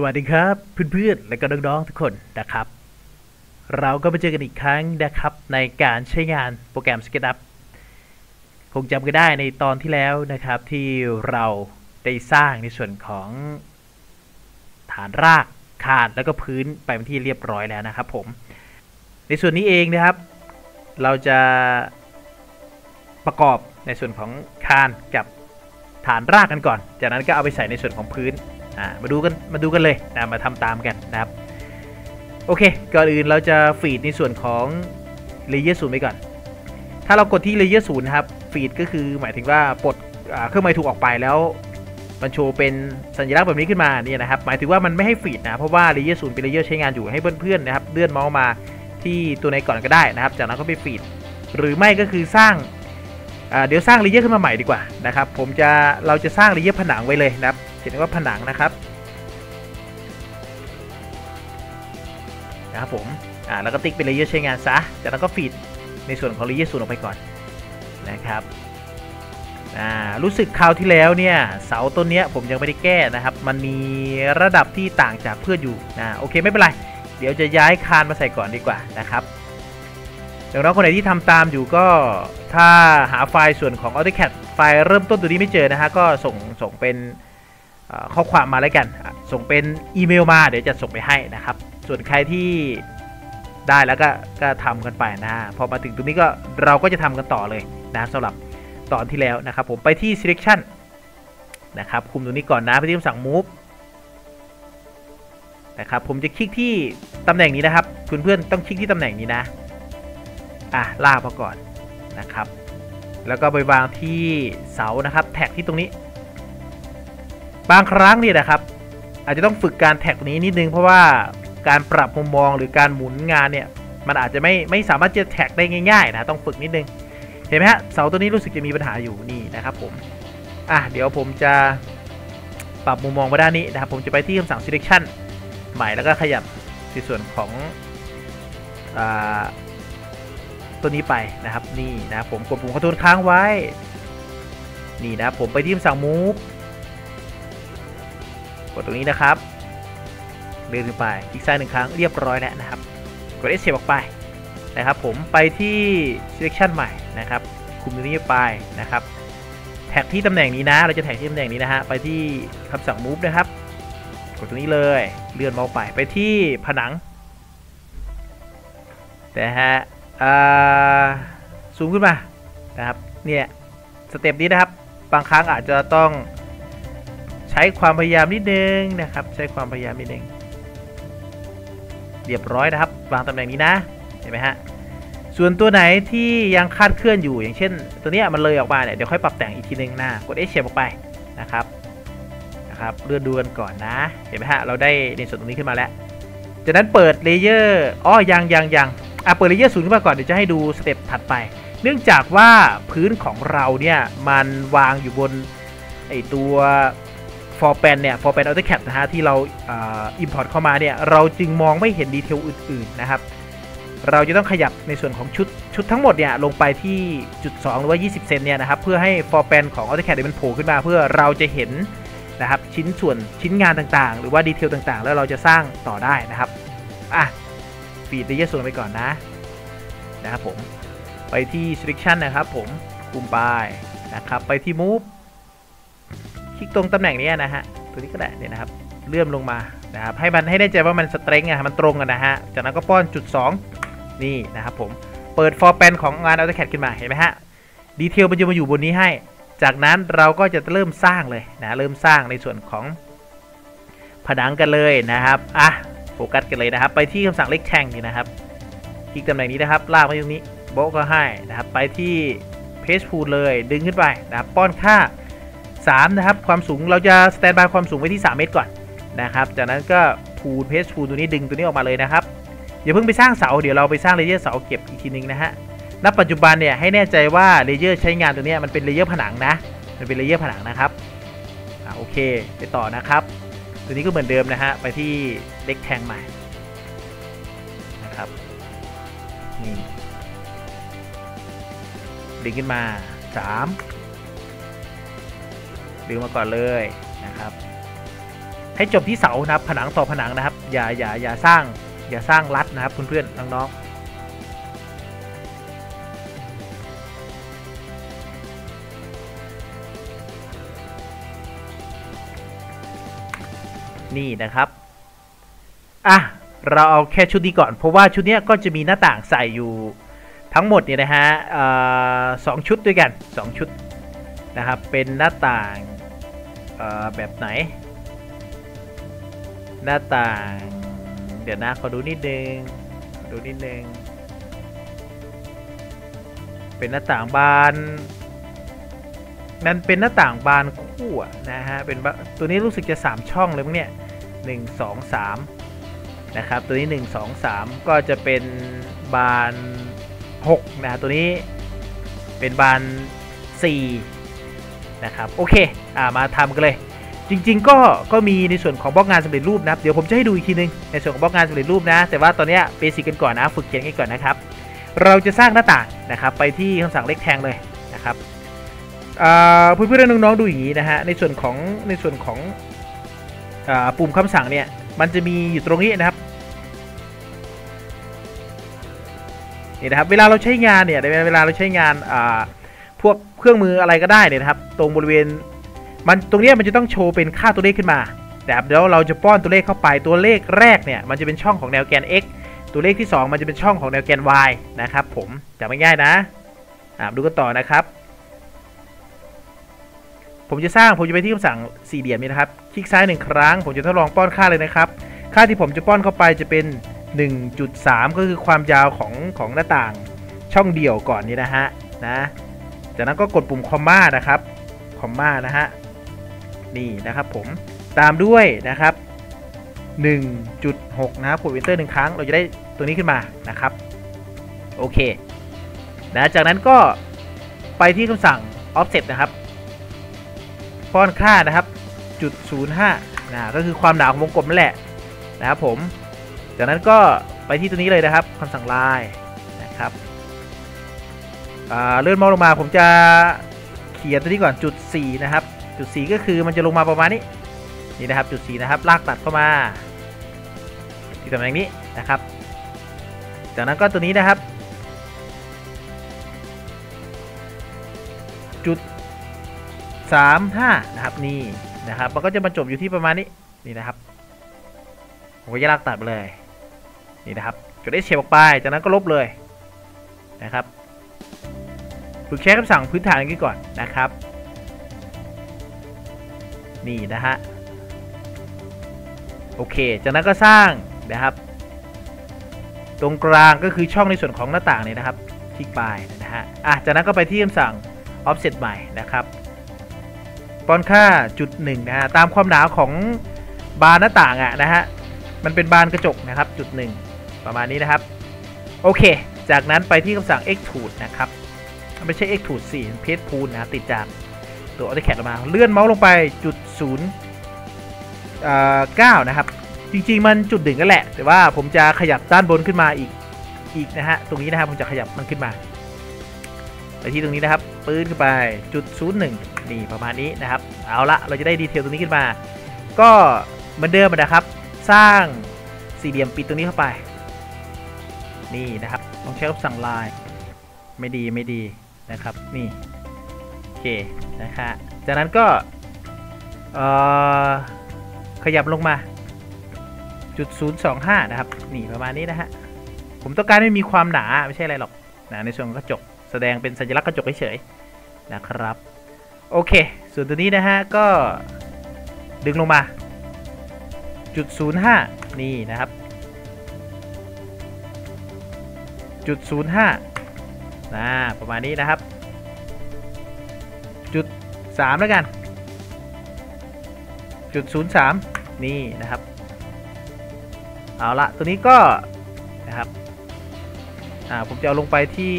สวัสดีครับเพื่อนๆและก็น้องๆทุกคนนะครับเราก็มาเจอกันอีกครั้งนะครับในการใช้งานโปรแกรม SketchUp คงจำกันได้ในตอนที่แล้วนะครับที่เราได้สร้างในส่วนของฐานรากคานแล้วก็พื้นไปเป็นที่เรียบร้อยแล้วนะครับผมในส่วนนี้เองนะครับเราจะประกอบในส่วนของคานกับฐานรากกันก่อนจากนั้นก็เอาไปใส่ในส่วนของพื้นมาดูกันเลยมาทำตามกันนะครับโอเคก่อนอื่นเราจะฟีดในส่วนของเลเยอร์ศูนย์ไปก่อนถ้าเรากดที่เลเยอร์ศูนย์ครับฟีดก็คือหมายถึงว่าปลดเครื่องหมายถูกออกไปแล้วมันโชว์เป็นสัญลักษณ์แบบนี้ขึ้นมาเนี่ยนะครับหมายถึงว่ามันไม่ให้ฟีดนะเพราะว่าเลเยอร์ศูนย์เป็นเลเยอร์ใช้งานอยู่ให้เพื่อนๆนะครับเลื่อนเมาส์มาที่ตัวในก่อนก็ได้นะครับจากนั้นก็ไปฟีดหรือไม่ก็คือสร้างเดี๋ยวสร้างเลเยอร์ขึ้นมาใหม่ดีกว่านะครับเราจะสร้างเลเยอร์ผนังไว้เลยนะครับเห็นว่าผนังนะครับผมแล้วก็ติ๊กเป็นเลเยอร์ใช้งานซะจากนั้นก็ฟีดในส่วนของเลเยอร์ศูนย์ออกไปก่อนนะครับรู้สึกคราวที่แล้วเนี่ยเสาต้นนี้ผมยังไม่ได้แก้นะครับมันมีระดับที่ต่างจากเพื่อนอยู่โอเคไม่เป็นไรเดี๋ยวจะย้ายคานมาใส่ก่อนดีกว่านะครับน้องๆคนไหนที่ทำตามอยู่ก็ถ้าหาไฟล์ส่วนของ AutoCAD ไฟล์เริ่มต้นตัวนี้ไม่เจอนะฮะก็ส่งเป็นข้อความมาแล้วกันส่งเป็นอีเมลมาเดี๋ยวจะส่งไปให้นะครับส่วนใครที่ได้แล้วก็ทำกันไปนะพอมาถึงตรงนี้ก็เราก็จะทำกันต่อเลยนะสำหรับตอนที่แล้วนะครับผมไปที่ selection นะครับคุมตรงนี้ก่อนนะไปที่คำสั่ง move นะครับผมจะคลิกที่ตำแหน่งนี้นะครับเพื่อนๆต้องคลิกที่ตำแหน่งนี้นะลากมาก่อนนะครับแล้วก็ไปวางที่เสานะครับแท็กที่ตรงนี้บางครั้งเนี่ยนะครับอาจจะต้องฝึกการแท็กนี้นิดนึงเพราะว่าการปรับมุมมองหรือการหมุนงานเนี่ยมันอาจจะไม่สามารถจะแท็กได้ง่ายๆนะต้องฝึกนิดนึงเห็นไหมฮะเสาตัวนี้รู้สึกจะมีปัญหาอยู่นี่นะครับผมเดี๋ยวผมจะปรับมุมมองมาด้านนี้นะครับผมจะไปที่คำสั่ง selection ใหม่แล้วก็ขยับในส่วนของตัวนี้ไปนะครับนี่นะผมกดปุ่มคอนโทรลค้างไว้นี่นะผมไปที่คำสั่ง moveตรงนี้นะครับเลื่อนขึ้นไปคลิกซ้ายหนึ่งครั้งเรียบร้อยแล้วนะครับกด Escape ออกไปนะครับผมไปที่ selection ใหม่นะครับคุมตรงนี้ไปนะครับแท็กที่ตำแหน่งนี้นะเราจะแท็กที่ตำแหน่งนี้นะฮะไปที่คำสั่ง move นะครับกดตรงนี้เลยเลื่อนเมาส์ไปที่ผนังนะฮะซูมขึ้นมานะครับเนี่ยสเต็ปนี้นะครับบางครั้งอาจจะต้องใช้ความพยายามนิดนึงนะครับใช้ความพยายามนิดนึงเรียบร้อยนะครับวางตำแหน่งนี้นะเห็นไหมฮะส่วนตัวไหนที่ยังคาดเคลื่อนอยู่อย่างเช่นตัวนี้มันเลยออกมาเนี่ยเดี๋ยวค่อยปรับแต่งอีกทีนึงนะกด Escape ออกไปนะครับเลื่อนดูกันก่อนนะเห็นไหมฮะเราได้ในส่วนตรงนี้ขึ้นมาแล้วจากนั้นเปิดเลเยอร์ยังเปิดเลเยอร์ศูนย์ขึ้นมาก่อนเดี๋ยวจะให้ดูสเต็ปถัดไปเนื่องจากว่าพื้นของเราเนี่ยมันวางอยู่บนไอตัวForpan เนี่ย Forpan AutoCAD นะฮะที่เราimport เข้ามาเนี่ยเราจึงมองไม่เห็นดีเทลอื่นๆนะครับเราจะต้องขยับในส่วนของชุดทั้งหมดเนี่ยลงไปที่จุด2หรือว่า20เซนเนี่ยนะครับเพื่อให้ Forpan ของ AutoCAD มันโผล่ขึ้นมาเพื่อเราจะเห็นนะครับชิ้นงานต่างๆหรือว่าดีเทลต่างๆแล้วเราจะสร้างต่อได้นะครับฟีดเลเยอร์ส่วนไปก่อนนะครับผมไปที่ selection นะครับผมปุ่มไปนะครับไปที่ moveคลิกตรงตำแหน่งนี้นะฮะตัวนี้ก็ได้เนี่ยนะครับเลื่อนลงมานะครับให้แน่ใจว่ามันสเตรนท์มันตรงกันนะฮะจากนั้นก็ป้อนจุด2นี่นะครับผมเปิด Forpan ของงาน AutoCAD ขึ้นมาเห็นไหมฮะดีเทลมันจะมาอยู่บนนี้ให้จากนั้นเราก็จะเริ่มสร้างเลยนะเริ่มสร้างในส่วนของผนังกันเลยนะครับโฟกัสกันเลยนะครับไปที่คำสั่ง Rectangle นี่นะครับคลิกตำแหน่งนี้นะครับลากไปตรงนี้โบก็ให้นะครับไปที่ Page Pool เลยดึงขึ้นไปนะครับป้อนค่า3นะครับความสูงเราจะสแตนบายความสูงไว้ที่3เมตรก่อนนะครับจากนั้นก็พูลเพจพูลตัวนี้ดึงตัวนี้ออกมาเลยนะครับอย่าเพิ่งไปสร้างเสาเดี๋ยวเราไปสร้างเลเยอร์เสาเก็บอีกทีนึงนะฮะณปัจจุบันเนี่ยให้แน่ใจว่าเลเยอร์ใช้งานตัวนี้มันเป็นเลเยอร์ผนังนะมันเป็นเลเยอร์ผนังนะครับโอเคไปต่อนะครับตัวนี้ก็เหมือนเดิมนะฮะไปที่เล็กแทงใหม่นะครับนี่ดึงขึ้นมา3ดึงมาก่อนเลยนะครับ ให้จบที่เสานะครับผนังต่อผนังนะครับอย่าสร้างรัดนะครับเพื่อนๆน้องๆนี่นะครับอ่ะเราเอาแค่ชุดนี้ก่อนเพราะว่าชุดนี้ก็จะมีหน้าต่างใส่อยู่ทั้งหมดเนี่ยนะฮะสองชุดด้วยกัน2ชุดนะครับเป็นหน้าต่างแบบไหนหน้าต่างเดี๋ยวนะขอดูนิดนึงเป็นหน้าต่างบานนั้นเป็นหน้าต่างบานคู่นะฮะเป็นตัวนี้รู้สึกจะ3ช่องเลยมั้งเนี่ย1 2 3นะครับตัวนี้1 2 3ก็จะเป็นบาน6นะตัวนี้เป็นบาน4นะครับโอเคมาทำกันเลยจริงๆก็มีในส่วนของบล็อกงานสำเร็จรูปนะครับเดี๋ยวผมจะให้ดูอีกทีนึงในส่วนของบล็อกงานสำเร็จรูปนะแต่ว่าตอนนี้เบสิกกันก่อนนะฝึกเขียนกันก่อนนะครับเราจะสร้างหน้าต่างนะครับไปที่คำสั่งเลขแทงเลยนะครับเพื่อนๆน้องๆดูอย่างนี้นะฮะในส่วนของปุ่มคำสั่งเนี่ยมันจะมีอยู่ตรงนี้นะครับนี่นะครับเวลาเราใช้งานเนี่ยเวลาเราใช้งานพวกเครื่องมืออะไรก็ได้เนี่ยนะครับตรงบริเวณมันตรงนี้มันจะต้องโชว์เป็นค่าตัวเลขขึ้นมาแต่เดี๋ยวเราจะป้อนตัวเลขเข้าไปตัวเลขแรกเนี่ยมันจะเป็นช่องของแนวแกน x ตัวเลขที่2มันจะเป็นช่องของแนวแกน y นะครับผมจำง่ายๆนะดูกันต่อนะครับผมจะไปที่คำสั่งสี่เหลี่ยมนี้นะครับคลิกซ้าย1ครั้งผมจะทดลองป้อนค่าเลยนะครับค่าที่ผมจะป้อนเข้าไปจะเป็น 1.3 ก็คือความยาวของหน้าต่างช่องเดี่ยวก่อนนี้นะฮะจากนั้นก็กดปุ่มคอมม่านะครับคอมม่านะฮะนี่นะครับผมตามด้วยนะครับ 1.6 นะครับกด Enter 1ครั้งเราจะได้ตัวนี้ขึ้นมานะครับโอเคนะจากนั้นก็ไปที่คำสั่ง offset นะครับป้อนค่านะครับ 0.05 นะก็คือความหนาของวงกลมนั่นแหละนะครับผมจากนั้นก็ไปที่ตัวนี้เลยนะครับคำสั่งลายนะครับเลื่อนมองลงมาผมจะเขียนตัวนี้ก่อน 0.4 นะครับ 0.4 ก็คือมันจะลงมาประมาณนี้นี่นะครับ 0.4 นะครับลากตัดเข้ามาที่ตำแหน่งนี้นะครับจากนั้นก็ตัวนี้นะครับ 0.35 นะครับนี่นะครับมันก็จะมาจบอยู่ที่ประมาณนี้นี่นะครับผมก็จะลากตัดไปเลยนี่นะครับจะได้เฉดออกไปจากนั้นก็ลบเลยนะครับฝึกใช้คำสั่งพื้นฐานกันก่อนนะครับนี่นะฮะโอเคจากนั้นก็สร้างนะครับตรงกลางก็คือช่องในส่วนของหน้าต่างนี่นะครับคลิกไปนะฮะจากนั้นก็ไปที่คำสั่ง offset ใหม่นะครับป้อนค่า 0.1 นะฮะตามความหนาของบานหน้าต่างอ่ะนะฮะมันเป็นบานกระจกนะครับ 0.1 ประมาณนี้นะครับโอเคจากนั้นไปที่คำสั่ง extrude นะครับไม่ใช่ extrude 4 paste pool นะติดจากตัว AutoCAD ออกมาเลื่อนเมาส์ลงไป 0.9 นะครับจริงๆมัน 1 นั่นแหละแต่ว่าผมจะขยับด้านบนขึ้นมาอีกนะฮะตรงนี้นะครับผมจะขยับมันขึ้นมาไปที่ตรงนี้นะครับปื้นขึ้นไป 0.01นี่ประมาณนี้นะครับเอาละเราจะได้ดีเทลตรงนี้ขึ้นมาก็เหมือนเดิมนะครับสร้างสี่เหลี่ยมปิดตรงนี้เข้าไปนี่นะครับต้องใช้คำสั่งลายไม่ดีนะครับนี่โอเคนะฮะจากนั้นก็ขยับลงมา 0.025 นะครับนี่ประมาณนี้นะฮะผมต้องการให้มีความหนาไม่ใช่อะไรหรอกนะในส่วนกระจกแสดงเป็นสัญลักษณ์กระจกเฉยๆนะครับโอเคส่วนตัวนี้นะฮะก็ดึงลงมา 0.05 นี่นะครับ 0.05 ประมาณนี้นะครับ 0.3 แล้วกัน 0.03 นี่นะครับเอาละตัวนี้ก็นะครับผมจะเอาลงไปที่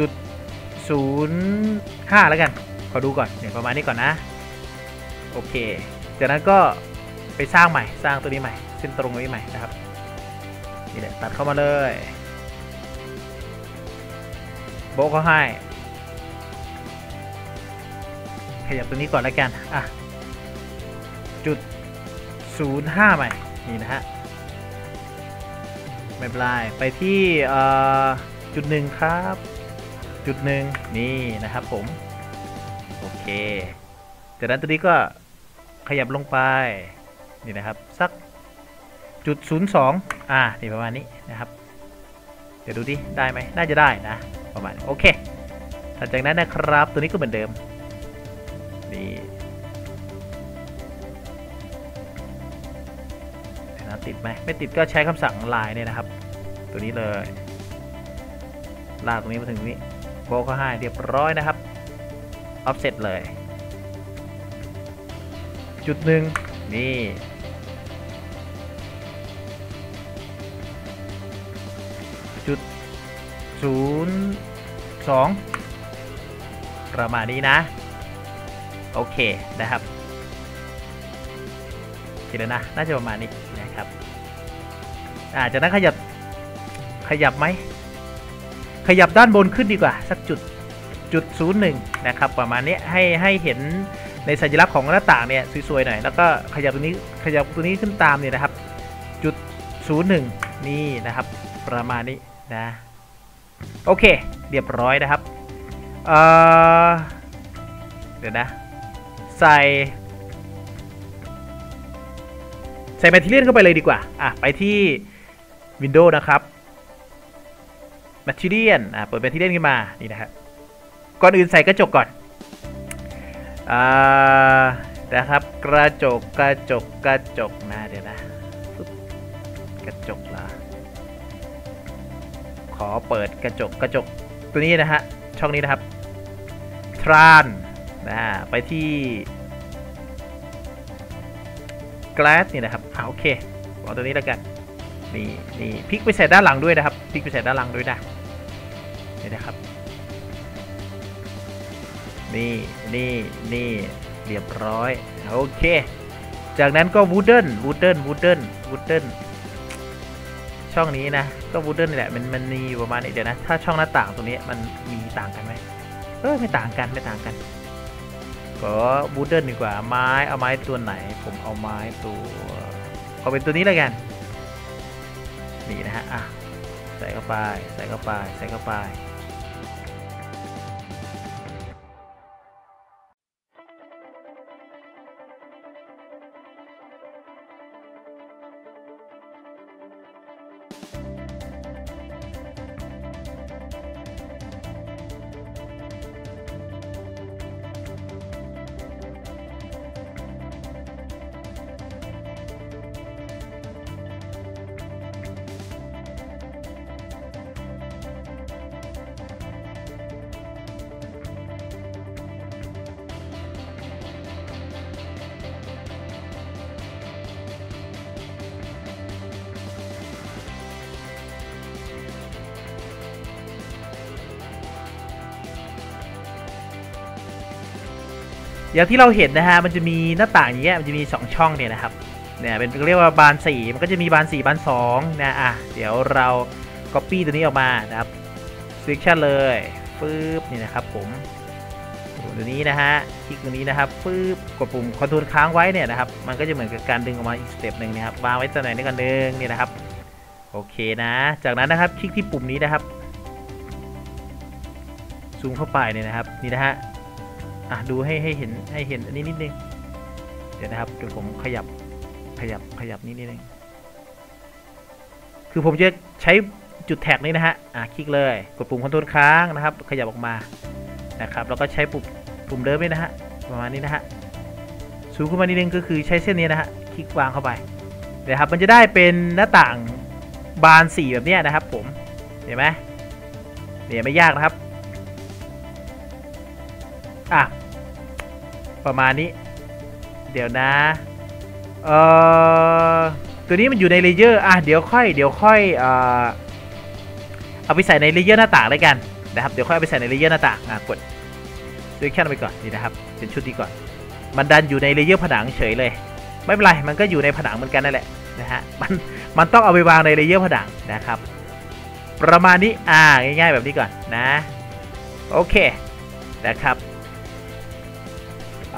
0.05 แล้วกันขอดูก่อนเนี่ยประมาณนี้ก่อนนะโอเคจากนั้นก็ไปสร้างใหม่สร้างตัวนี้ใหม่เส้นตรงนี้ใหม่นะครับนี่แหละตัดเข้ามาเลยโบกเขาให้ขยับตัวนี้ก่อนแล้วกัน 05ใหม่นี่นะฮะไม่เป็นไรไปที่จุดหนึ่งครับจุดหนึ่งนี่นะครับผมโอเคจากนั้นตัวนี้ก็ขยับลงไปนี่นะครับสักจุด02นี่ประมาณนี้นะครับเดี๋ยวดูดิได้ไหมน่าจะได้นะประมาณโอเคหลังจากนั้นนะครับตัวนี้ก็เหมือนเดิมนี่นะติดไหมไม่ติดก็ใช้คำสั่งลายเนี่ยนะครับตัวนี้เลยลากตรงนี้มาถึงนี้โบก็ให้เรียบร้อยนะครับออฟเซตเลยจุดหนึ่งนี่จุด02ประมาณนี้นะโอเคนะครับเสร็จแล้วนะน่าจะประมาณนี้นะครับจากนั้นขยับไหมขยับด้านบนขึ้นดีกว่าสักจุด01นะครับประมาณนี้ให้เห็นในสัญลักษณ์ของหน้าต่างเนี่ยสวยๆหน่อยแล้วก็ขยับตัวนี้ขึ้นตามเนี่ยนะครับจุด01นี่นะครับประมาณนี้นะโอเคเรียบร้อยนะครับเดี๋ยวนะใส่แมทเทียลเข้าไปเลยดีกว่าไปที่ Windows นะครับแมทเทียลเปิดแมทเทียลขึ้นมานี่นะครับก่อนอื่นใส่กระจกก่อนนะครับกระจกนะเดี๋ยวนะกระจกละขอเปิดกระจกตัวนี้นะฮะช่องนี้นะครับทรานไปที่glass นี่นะครับโอเคเอาตัวนี้แล้วกันนี่พลิกไปใส่ด้านหลังด้วยนะครับพลิกไปใส่ด้านหลังด้วยนะนี่นะครับนี่เรียบร้อยโอเคจากนั้นก็ wooden ช่องนี้นะก็ wooden นี่แหละมันมีประมาณนี้เดี๋ยวนะถ้าช่องหน้าต่างตรงนี้มันมีต่างกันไหมไม่ต่างกันก็บูเดิลดีกว่าเอาไม้ตัวไหนผมเอาไม้ตัวเอาเป็นตัวนี้แล้วกันนี่นะฮะใส่เข้าไปอย่างที่เราเห็นนะฮะมันจะมีหน้าต่างอย่างเงี้ยมันจะมี2ช่องเนี่ยนะครับเนี่ยเป็นเรียกว่าบาน4มันก็จะมีบาน4บาน2นะเดี๋ยวเรา Copy ตัวนี้ออกมานะครับ Selection เลยปึ๊บนี่นะครับผมตัวนี้นะฮะคลิกตรงนี้นะครับปึ๊บกดปุ่ม Ctrl ค้างไว้เนี่ยนะครับมันก็จะเหมือนกับการดึงออกมาอีกสเต็ปหนึ่งนะครับวางไว้ตำแหน่งนี้กันหนึ่งนี่นะครับโอเคนะจากนั้นนะครับคลิกที่ปุ่มนี้นะครับซูมเข้าไปเนี่ยนะครับนี่นะฮะดูให้เห็นอันนี้นิดนึงเดี๋ยวนะครับเดี๋ยวผมขยับนิดนึงคือผมจะใช้จุดแท็กนี้นะฮะคลิกเลยกดปุ่มคอนโทรลค้างนะครับขยับออกมานะครับแล้วก็ใช้ปุ่มเดิมนี่นะฮะประมาณนี้นะฮะซูมขึ้นมานิดนึงก็คือใช้เส้นนี้นะฮะคลิกวางเข้าไปนะครับมันจะได้เป็นหน้าต่างบาน4แบบนี้นะครับผมเห็นไหมเนี่ยไม่ยากนะครับประมาณนี้เดี๋ยวนะตัวนี้มันอยู่ในเลเยอร์เดี๋ยวค่อยเอาไปใส่ในเลเยอร์หน้าต่างเลยกันนะครับเดี๋ยวค่อยเอาไปใส่ในเลเยอร์หน้าต่างกดเลือกแค่นั้นไปก่อนนี่นะครับเป็นชุดนี้ก่อนมันดันอยู่ในเลเยอร์ผนังเฉยเลยไม่เป็นไรมันก็อยู่ในผนังเหมือนกันนั่นแหละนะฮะมันต้องเอาไปวางในเลเยอร์ผนังนะครับประมาณนี้ง่ายๆแบบนี้ก่อนนะโอเคนะครับ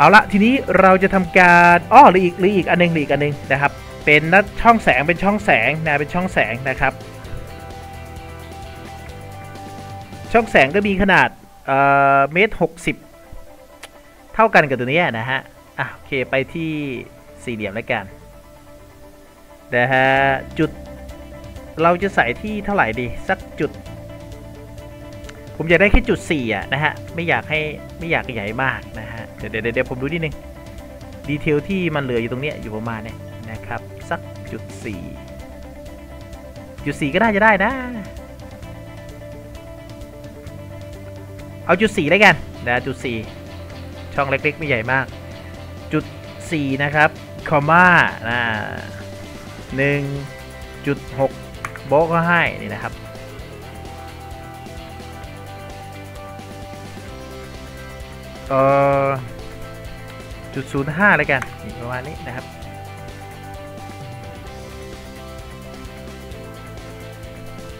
เอาละทีนี้เราจะทำการหรืออีกอันนึงนะครับเป็นนัดช่องแสงเป็นช่องแสงนะครับช่องแสงก็มีขนาดเมตร60เท่ากันกับตัวนี้นะฮะโอเคไปที่สี่เหลี่ยมแล้วกันนะฮะจุดเราจะใส่ที่เท่าไหร่ดีสักจุดผมอยากได้แค่จุด4อ่ะนะฮะไม่อยากใหญ่มากนะฮะเดี๋ยวผมดูนิดนึงดีเทลที่มันเหลืออยู่ตรงนี้อยู่ประมาณนี้นะครับสักจุด4ก็น่าจะได้นะเอาจุด4ได้กันนะจุด4ช่องเล็กๆไม่ใหญ่มากจุด4นะครับคอมมานะ1.6โบกก็ให้นี่นะครับ0.05เลยกันนี่ประมาณนี้นะครับ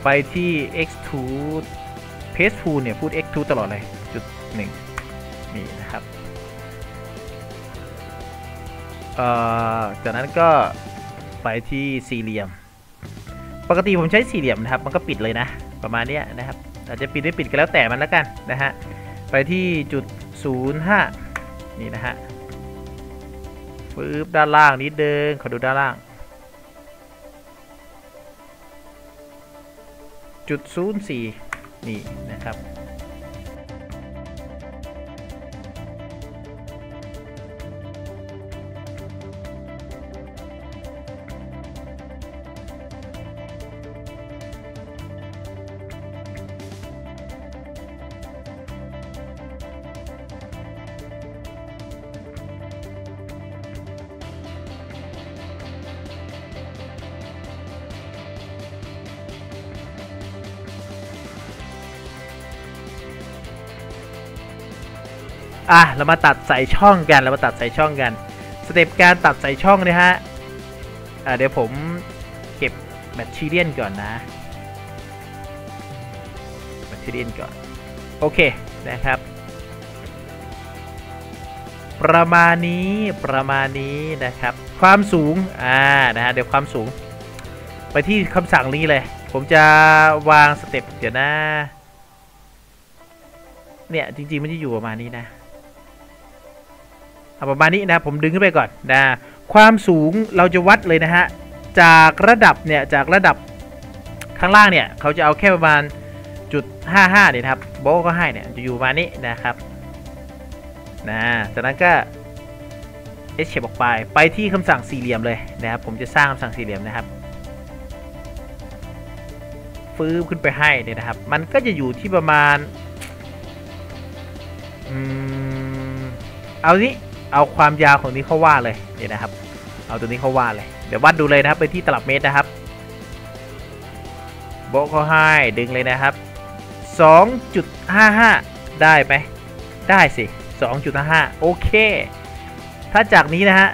ไปที่ extrude Paste เนี่ยพูด extrude ตลอดเลยจุด1นี่นะครับจากนั้นก็ไปที่สี่เหลี่ยมปกติผมใช้สี่เหลี่ยมนะครับมันก็ปิดเลยนะประมาณนี้นะครับอาจจะปิดไม่ปิดก็แล้วแต่มันแล้วกันนะฮะไปที่จุด0.5นี่นะฮะปึ๊บด้านล่างนิดเดินขอดูด้านล่างจุด0.4นี่นะครับเรามาตัดใส่ช่องกันสเต็ปการตัดใส่ช่องนะฮะเดี๋ยวผมเก็บแมทชีเรียนก่อนนะโอเคนะครับประมาณนี้นะครับความสูงนะฮะเดี๋ยวความสูงไปที่คำสั่งนี้เลยผมจะวางสเต็ปเดี๋ยวนะเนี่ยจริงๆมันจะอยู่ประมาณนี้นะประมาณนี้นะผมดึงขึ้นไปก่อนนะความสูงเราจะวัดเลยนะฮะจากระดับเนี่ยจากระดับข้างล่างเนี่ยเขาจะเอาแค่ประมาณจุด55เนี่ยนะครับโบก็ให้เนี่ยจะอยู่ประมาณนี้นะครับนะจากนั้นก็เอชเชฟออกไปที่คำสั่งสี่เหลี่ยมเลยนะครับผมจะสร้างคำสั่งสี่เหลี่ยมนะครับฟื้นขึ้นไปให้เนี่ยนะครับมันก็จะอยู่ที่ประมาณเอานี้เอาความยาวของนี้เข้าว่าเลยเดี๋ยวนะครับเอาตัวนี้เข้าว่าเลยเดี๋ยววัดดูเลยนะครับไปที่ตลับเมตรนะครับโบกเขาให้ดึงเลยนะครับ 2.55 ได้ไหมได้สิ 2.55 โอเคถ้าจากนี้นะฮะ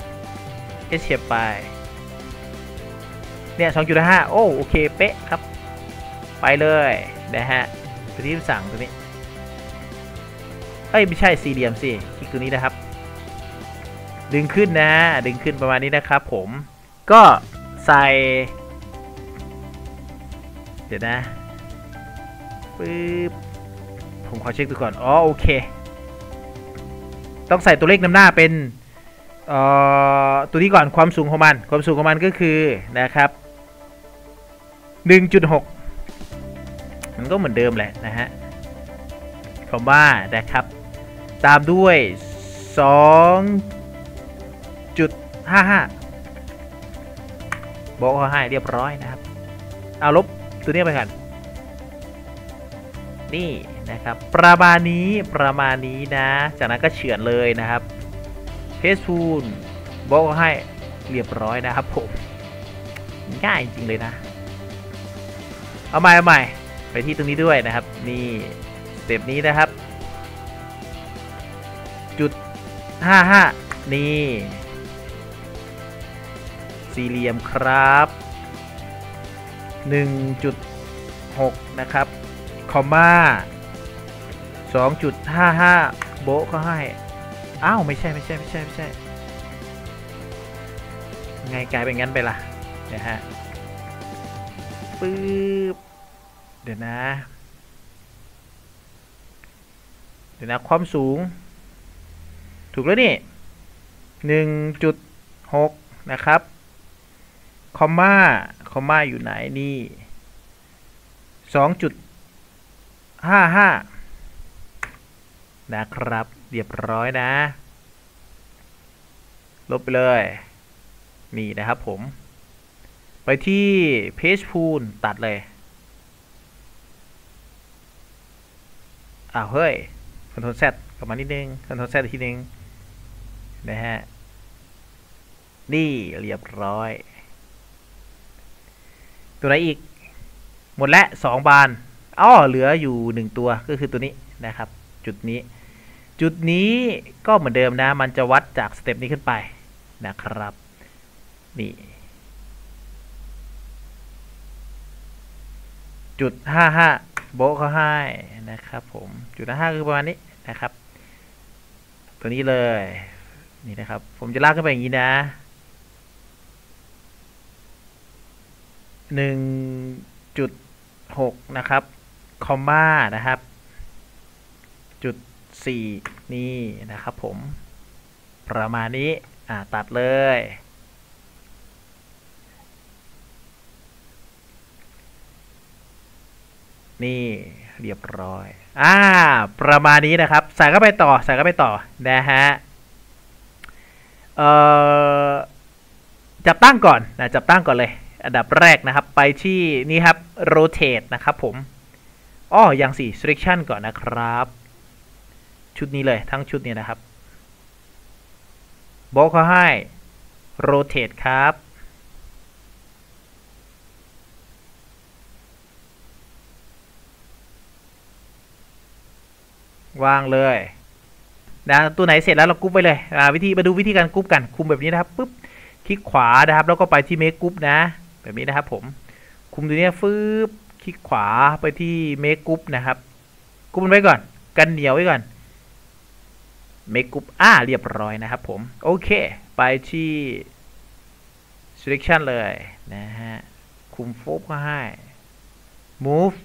เฉียบไปเนี่ย 2.5 โอเคเป๊ะครับไปเลยนะฮะไปที่สั่งตัวนี้ไม่ใช่สี่เหลี่ยมสิคลิกตัวนี้นะครับดึงขึ้นนะดึงขึ้นประมาณนี้นะครับผมก็ใส่เดี๋ยวนะปึ๊บผมขอเช็คดูก่อนโอเคต้องใส่ตัวเลขนำหน้าเป็นตัวนี้ก่อนความสูงของมันก็คือนะครับ 1.6 มันก็เหมือนเดิมแหละนะฮะคำว่านะครับตามด้วย 2.55 บอกเขาให้เรียบร้อยนะครับเอาลบตัวนี้ไปกันนี่นะครับประมาณนี้นะจากนั้นก็เฉือนเลยนะครับเพสทูนบอกเขาให้เรียบร้อยนะครับผมง่ายจริงเลยนะเอาใหม่ไปที่ตรงนี้ด้วยนะครับนี่เต็ปนี้นะครับจุด55นี่สี่เหลี่ยมครับ 1.6 นะครับคอมมา 2.55 โบก็ให้ อ้าวไม่ใช่ไงกลายเป็นงั้นไปล่ะนะฮะปึ๊บเดี๋ยวนะความสูงถูกแล้วนี่ 1.6 นะครับคอมมาอยู่ไหนนี่ 2.55 นะครับเรียบร้อยนะลบไปเลยนี่นะครับผมไปที่เพจพูลตัดเลยอ้าวเฮ้ยCtrl Z กลับมานิดนึงCtrl Z อีกทีนึงนะฮะนี่เรียบร้อยตัวไหนอีกหมดละ2บานอ้อเหลืออยู่1ตัวก็คือตัวนี้นะครับจุดนี้ก็เหมือนเดิมนะมันจะวัดจากสเต็ปนี้ขึ้นไปนะครับนี่0.55โบเขาให้นะครับผม0.5คือประมาณนี้นะครับตัวนี้เลยนี่นะครับผมจะลากขึ้นไปอย่างนี้นะ1.6นะครับคอมมานะครับ0.4นี่นะครับผมประมาณนี้ตัดเลยนี่เรียบร้อยประมาณนี้นะครับใส่เข้าไปต่อนะฮะจับตั้งก่อนเลยอันดับแรกนะครับไปที่นี่ครับ rotate นะครับผมอย่างสี่ selection ก่อนนะครับชุดนี้เลยทั้งชุดนี้นะครับบอกเขาให้ rotate ครับวางเลยนะตัวไหนเสร็จแล้วเรากรุ๊ปไปเลยมาดูวิธีการกรุ๊ปกันคุมแบบนี้นะครับปุ๊บคลิกขวานะครับแล้วก็ไปที่เมคกรุ๊ปนะแบบนี้นะครับผมคุมตัวนี้ฟืบคลิกขวาไปที่เมคกรุ๊ปนะครับกรุ๊ปมันไว้ก่อนกันเหนียวไว้ก่อนเมคกรุ๊ปเรียบร้อยนะครับผมโอเคไปที่ selection เลยนะฮะคุมโฟล์ก็ให้ move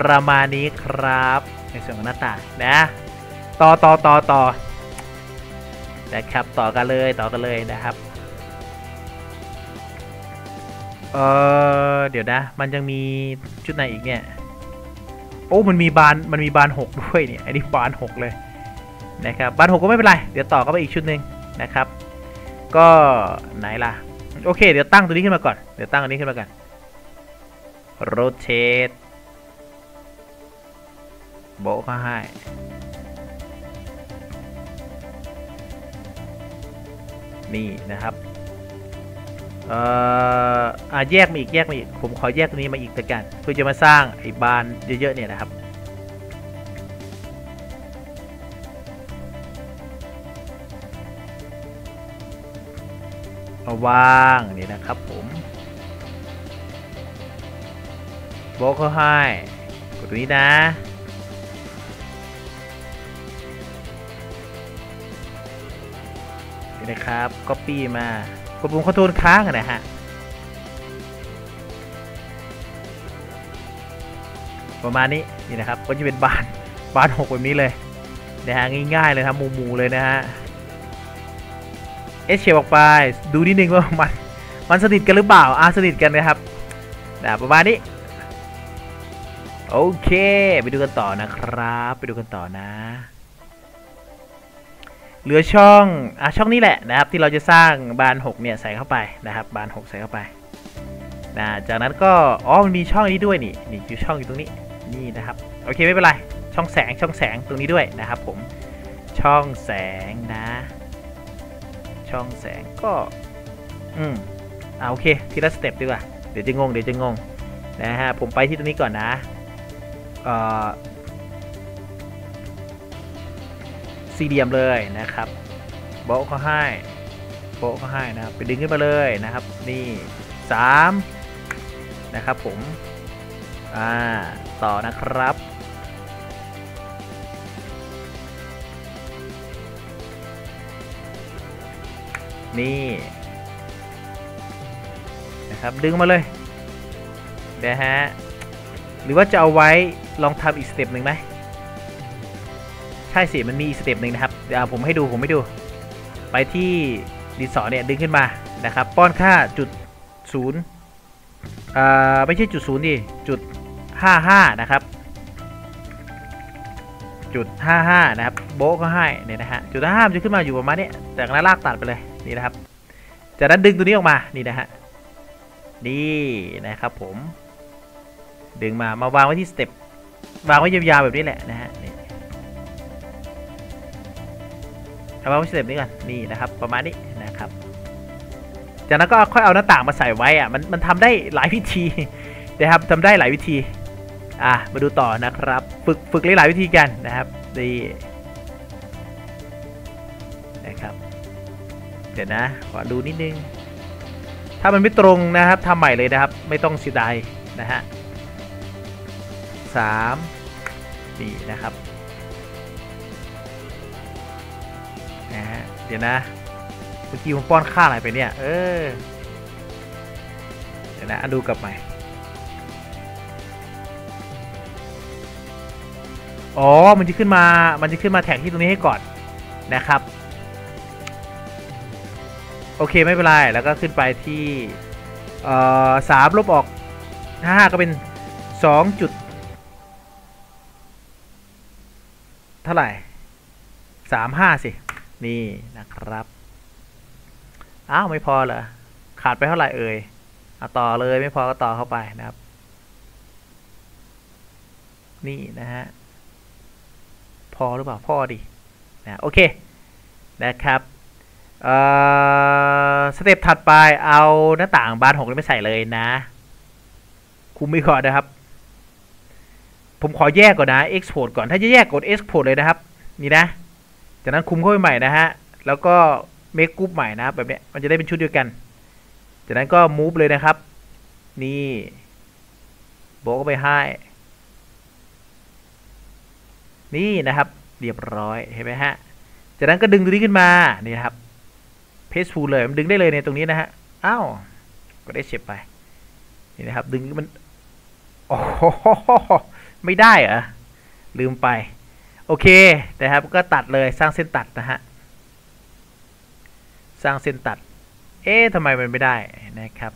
ประมาณนี้ครับในส่วนของหน้าต่างนะต่อนะครับต่อกันเลยนะครับเดี๋ยวนะมันยังมีชุดไหนอีกเนี่ยโอ้มันมีบาน6ด้วยเนี่ยอันนี้บาน6เลยนะครับบาน6ก็ไม่เป็นไรเดี๋ยวต่อเข้าไปอีกชุดหนึ่งนะครับก็ไหนล่ะโอเคเดี๋ยวตั้งตัวนี้ขึ้นมาก่อนrotateโบกให้นี่นะครับแยกมาอีกผมขอแยกตัวนี้มาอีกละกันเพื่อจะมาสร้างไอ้บานเยอะๆเนี่ยนะครับเอาวางนี่นะครับผมโบกให้กดตัวนี้นะนะครับก็ปี้มากดปุ่มคอนโทรลค้างนะฮะประมาณนี้นี่นะครับก็จะเป็นบาน6แบบนี้เลยนะฮะง่ายๆเลยครับมูเลยนะฮะเอชเชออกไปดูนิดนึงว่ามัน มันสนิทกันหรือเปล่าสนิทกันนะครับประมาณนี้โอเคไปดูกันต่อนะครับไปดูกันต่อนะเหลือช่องช่องนี้แหละนะครับที่เราจะสร้างบาน6เนี่ยใส่เข้าไปนะครับบาน6ใส่เข้าไปนะจากนั้นก็มันมีช่องนี้ด้วยนี่อยู่ช่องอยู่ตรงนี้นี่นะครับโอเคไม่เป็นไรช่องแสงตรงนี้ด้วยนะครับผมช่องแสงนะช่องแสงก็โอเคทีละสเต็ปดีกว่าเดี๋ยวจะงงนะฮะผมไปที่ตรงนี้ก่อนนะสี่เหลี่ยมเลยนะครับโบ๊ะก็ให้นะครับไปดึงขึ้นมาเลยนะครับนี่3นะครับผมต่อนะครับนี่นะครับดึงมาเลยนะฮะหรือว่าจะเอาไว้ลองทำอีกสเต็ปหนึ่งไหมใช่สิมันมีอีกสเต็ปหนึ่งนะครับผมให้ดูไปที่ดินสอเนี่ยดึงขึ้นมานะครับป้อนค่าจุด0ไม่ใช่จุด0ดิจุด55นะครับจุด55นะครับโบ๊ะก็ให้เนี่ยนะฮะจุด55จะขึ้นมาอยู่ประมาณนี้จากนั้นลากตัดไปเลยนี่นะครับจากนั้นดึงตัวนี้ออกมานี่นะฮะนี่นะครับผมดึงมาวางไว้ที่สเต็ปวางไว้ยาวๆแบบนี้แหละนะฮะเอาวางไว้สเต็ปนี้ก่อนนี่นะครับประมาณนี้นะครับจากนั้นก็ค่อยเอาหน้าต่างมาใส่ไว้มันทำได้หลายวิธีนะครับทำได้หลายวิธีมาดูต่อนะครับฝึกหลายวิธีกันนะครับดีนะครับเดี๋ยวนะขอดูนิดนึงถ้ามันไม่ตรงนะครับทำใหม่เลยนะครับไม่ต้องเสียดายนะฮะ3นี่นะครับนะฮะเดี๋ยวนะเมื่อกี้ผมป้อนค่าอะไรไปเนี่ยเดี๋ยวนะดูกลับใหม่มันจะขึ้นมาแท็กที่ตรงนี้ให้ก่อนนะครับโอเคไม่เป็นไรแล้วก็ขึ้นไปที่3ลบออก5ก็เป็น2จุดเท่าไหร่35สินี่นะครับไม่พอเหรอขาดไปเท่าไหร่เอ่ยต่อเลยไม่พอก็ต่อเข้าไปนะครับนี่นะฮะพอหรือเปล่าพอดินะโอเคนะครับสเต็ปถัดไปเอาหน้าต่างบาน6ไม่ใส่เลยนะคุมไว้ก่อนนะครับผมขอแยกก่อนนะ Export ก่อนถ้าจะแยกกด Export เลยนะครับนี่นะจากนั้นคุมเข้าไปใหม่นะฮะแล้วก็ Make Group ใหม่นะแบบนี้มันจะได้เป็นชุดเดียวกันจากนั้นก็ Move เลยนะครับนี่โบกไปให้นี่นะครับเรียบร้อยเห็นไหมฮะจากนั้นก็ดึงตัวนี้ขึ้นมานี่ครับเพจฟูเลยมันดึงได้เลยในตรงนี้นะฮะก็ได้เฉียบไปนี่นะครับดึงมันโอ้โหไม่ได้เหรอลืมไปโอเคนะครับก็ตัดเลยสร้างเส้นตัดนะฮะสร้างเส้นตัดทำไมมันไม่ได้นะครับ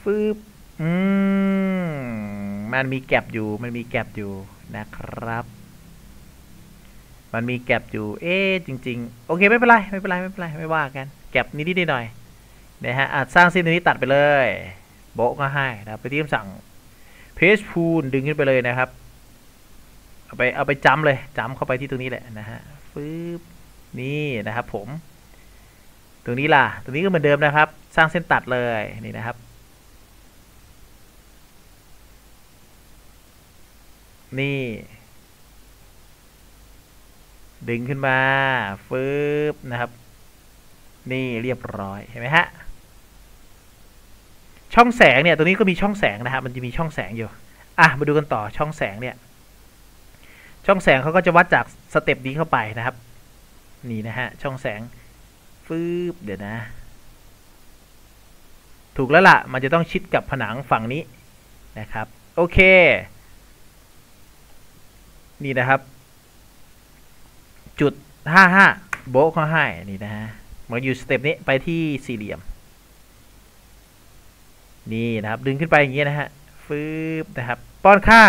ฟืบมันมีแก็บอยู่นะครับมันมีแก็บอยู่จริงๆโอเคไม่เป็นไรไม่ว่ากันแก็บนิดๆหน่อยๆนะฮะสร้างเส้นนี้ตัดไปเลยโบกก็ให้นะไปที่คำสั่งเพจพูนดึงขึ้นไปเลยนะครับเอาไปจ้ำเลยจ้ำเข้าไปที่ตรงนี้แหละนะฮะฟืบนี่นะครับผมตรงนี้ล่ะตรงนี้ก็เหมือนเดิมนะครับสร้างเส้นตัดเลยนี่นะครับนี่ดึงขึ้นมาฟืบนะครับนี่เรียบร้อยเห็นไหมฮะช่องแสงเนี่ยตัวนี้ก็มีช่องแสงนะครับมันจะมีช่องแสงอยู่มาดูกันต่อช่องแสงเนี่ยช่องแสงเขาก็จะวัดจากสเต็ปนี้เข้าไปนะครับนี่นะฮะช่องแสงฟืบเดี๋ยวนะถูกแล้วล่ะมันจะต้องชิดกับผนังฝั่งนี้นะครับโอเคนี่นะครับจุด55โบกเขาให้นี่นะฮะ มันอยู่สเต็ปนี้ไปที่สี่เหลี่ยมนี่นะครับดึงขึ้นไปอย่างนี้นะฮะฟืบนะครับป้อนค่า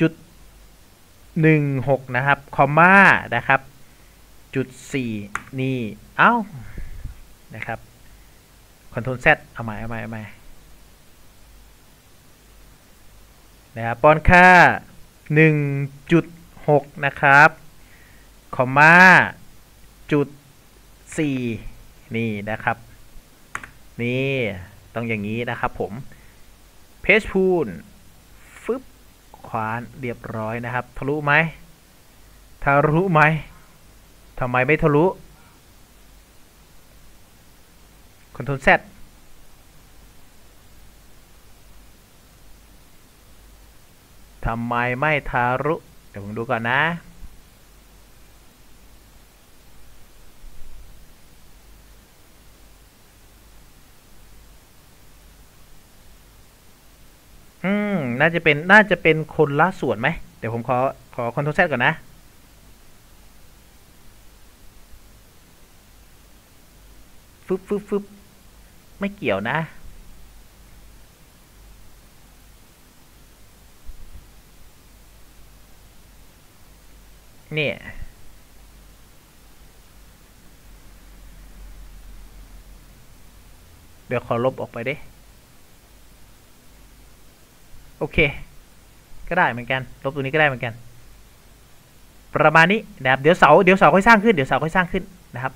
จุด16นะครับคอมมานะครับจุด4นี่เอ้านะครับคอนโทรล Z เอาใหม่นะครับป้อนค่า 1.6 นะครับคอมมาจุด4นี่นะครับนี่ต้องอย่างนี้นะครับผมเพชพูนฟึบขวานเรียบร้อยนะครับทะลุไหมทะลุไหมทำไมไม่ทะลุคอนโทรล Z ทำไมไม่ทะลุเดี๋ยวผมดูก่อนนะน่าจะเป็นคนละส่วนไหมเดี๋ยวผมขอคอนโทรล Z ก่อนนะฟึบไม่เกี่ยวนะเนี่ยเดี๋ยวขอลบออกไปดิโอเคก็ได้เหมือนกันลบตัวนี้ก็ได้เหมือนกันประมาณนี้นะครับเดี๋ยวเสาค่อยสร้างขึ้นนะครับ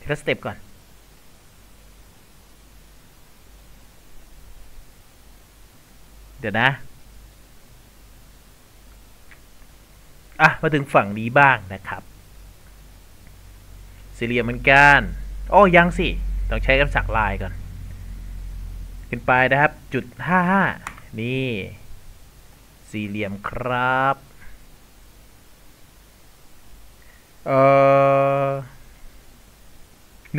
ทีละสเต็ปก่อนเดี๋ยวนะอ่ะมาถึงฝั่งนี้บ้างนะครับสี่เหลี่ยมเหมือนกันโอ้ยังสิต้องใช้คำสั่งลายก่อนขึ้นไปนะครับจุด55นี่สี่เหลี่ยมครับ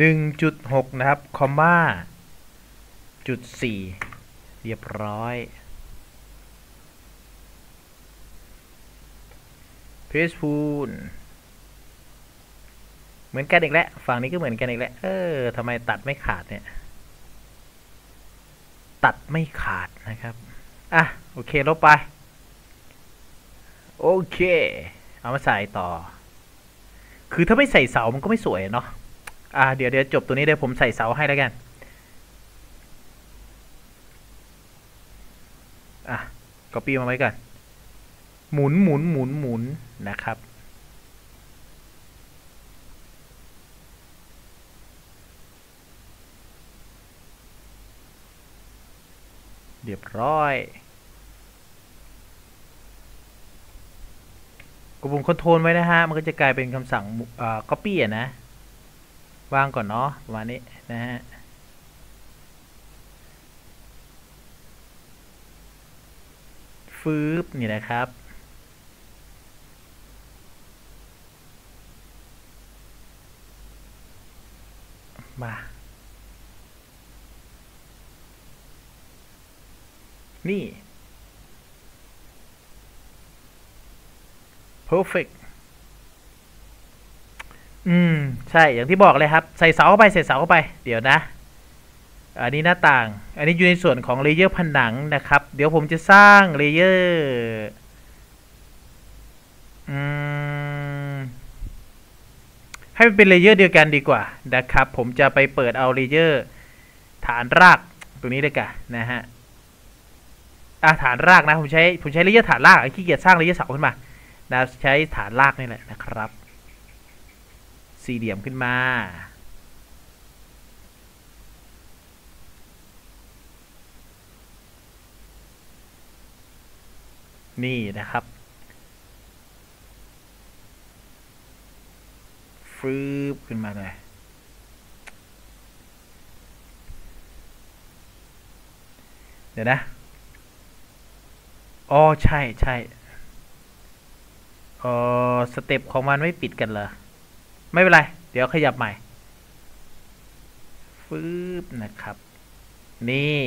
1.6 นะครับคอมมาจุด4เรียบร้อยเพชรพูนเหมือนกันอีกแล้วฝั่งนี้ก็เหมือนกันอีกแล้วทำไมตัดไม่ขาดเนี่ยตัดไม่ขาดนะครับอ่ะโอเคลบไปโอเคเอามาใส่ต่อคือถ้าไม่ใส่เสามันก็ไม่สวยเนาะเดี๋ยวจบตัวนี้เดี๋ยวผมใส่เสาให้แล้วกันcopy มาไว้ก่อนหมุนนะครับเรียบร้อยกดปุ่มคอนโทรลไว้นะฮะมันก็จะกลายเป็นคำสั่งcopy อ่ะนะวางก่อนเนาะประมาณนี้นะฮะฟืบนี่นะครับมานี่เพอร์เฟกต์ใช่อย่างที่บอกเลยครับใส่เสาเข้าไปเดี๋ยวนะอันนี้หน้าต่างอันนี้อยู่ในส่วนของเลเยอร์ผนังนะครับเดี๋ยวผมจะสร้างเลเยอร์ให้มันเป็นเลเยอร์เดียวกันดีกว่านะครับผมจะไปเปิดเอาเลเยอร์ฐานรากตัวนี้เลยกันนะฮะฐานรากนะผมใช้เลเยอร์ฐานรากขี้เกียจสร้างเลเยอร์เสาขึ้นมานะใช้ฐานรากนี่แหละนะครับสี่เหลี่ยมขึ้นมานี่นะครับฟืบขึ้นมาเลยเดี๋ยวนะอ๋อใช่สเต็ปของมันไม่ปิดกันเหรอไม่เป็นไรเดี๋ยวขยับใหม่ฟึบนะครับนี่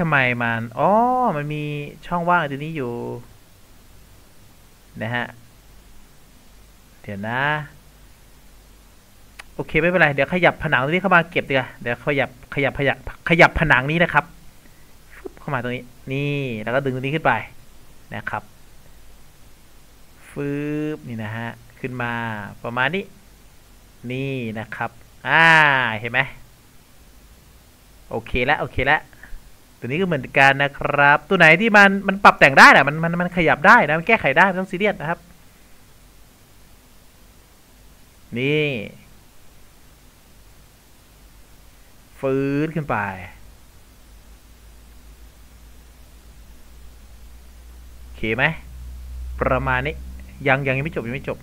ทำไมมันมันมีช่องว่างตรงนี้อยู่ นะฮะเดี๋ยวนะโอเคไม่เป็นไรเดี๋ยวขยับผนังตรงนี้เข้ามาเก็บดีกว่าเดี๋ยวขยับผนังนี้นะครับเข้ามาตรงนี้นี่แล้วก็ดึงตรงนี้ขึ้นไปนะครับฟืบนี่นะฮะขึ้นมาประมาณนี้นี่นะครับเห็นไหมโอเคแล้วโอเคแล้วตัวนี้ก็เหมือนกันนะครับตัวไหนที่มันปรับแต่งได้นะมันขยับได้นะมันแก้ไขได้ไม่ต้องซีเรียสนะครับนี่ฟืดขึ้นไปโอเคไหมประมาณนี้ยังไม่จบ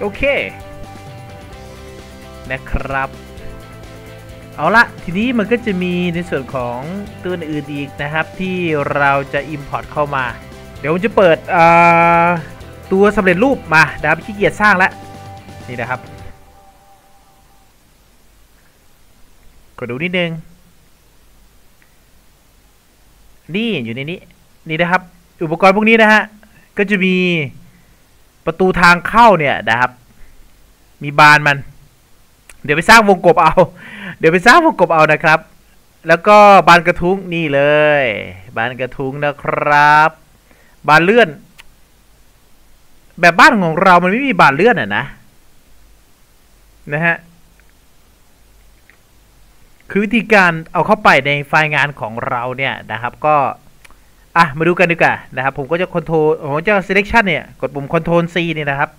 โอเคนะครับเอาละทีนี้มันก็จะมีในส่วนของตัวอื่นอีกนะครับที่เราจะ Import เข้ามาเดี๋ยวผมจะเปิดตัวสำเร็จรูปมาดาบขี้เกียจสร้างแล้วนี่นะครับกดดูนิดนึงนี่อยู่ในนี้นี่นะครับอุปกรณ์พวกนี้นะฮะก็จะมีประตูทางเข้าเนี่ยนะครับมีบานมันเดี๋ยวไปสร้างวงกบเอานะครับแล้วก็บานกระทุ้งนี่เลยบานกระทุ้งนะครับบานเลื่อนแบบบ้านของเรามันไม่มีบานเลื่อนอ่ะนะฮะคือวิธีการเอาเข้าไปในไฟล์งานของเราเนี่ยนะครับก็มาดูกันดีกว่านะครับผมก็จะคอนโทรลผมจะ selection เนี่ยกดปุ่ม Ctrl C นี่นะครับ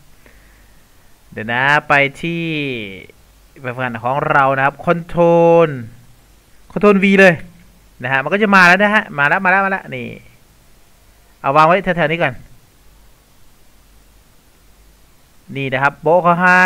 เดี๋ยวนะไปที่ไฟล์งานของเรานะครับ Ctrl V เลยนะฮะมันก็จะมาแล้วนะฮะมาแล้วนี่เอาวางไว้แถวๆนี้ก่อนนี่นะครับโบเขาให้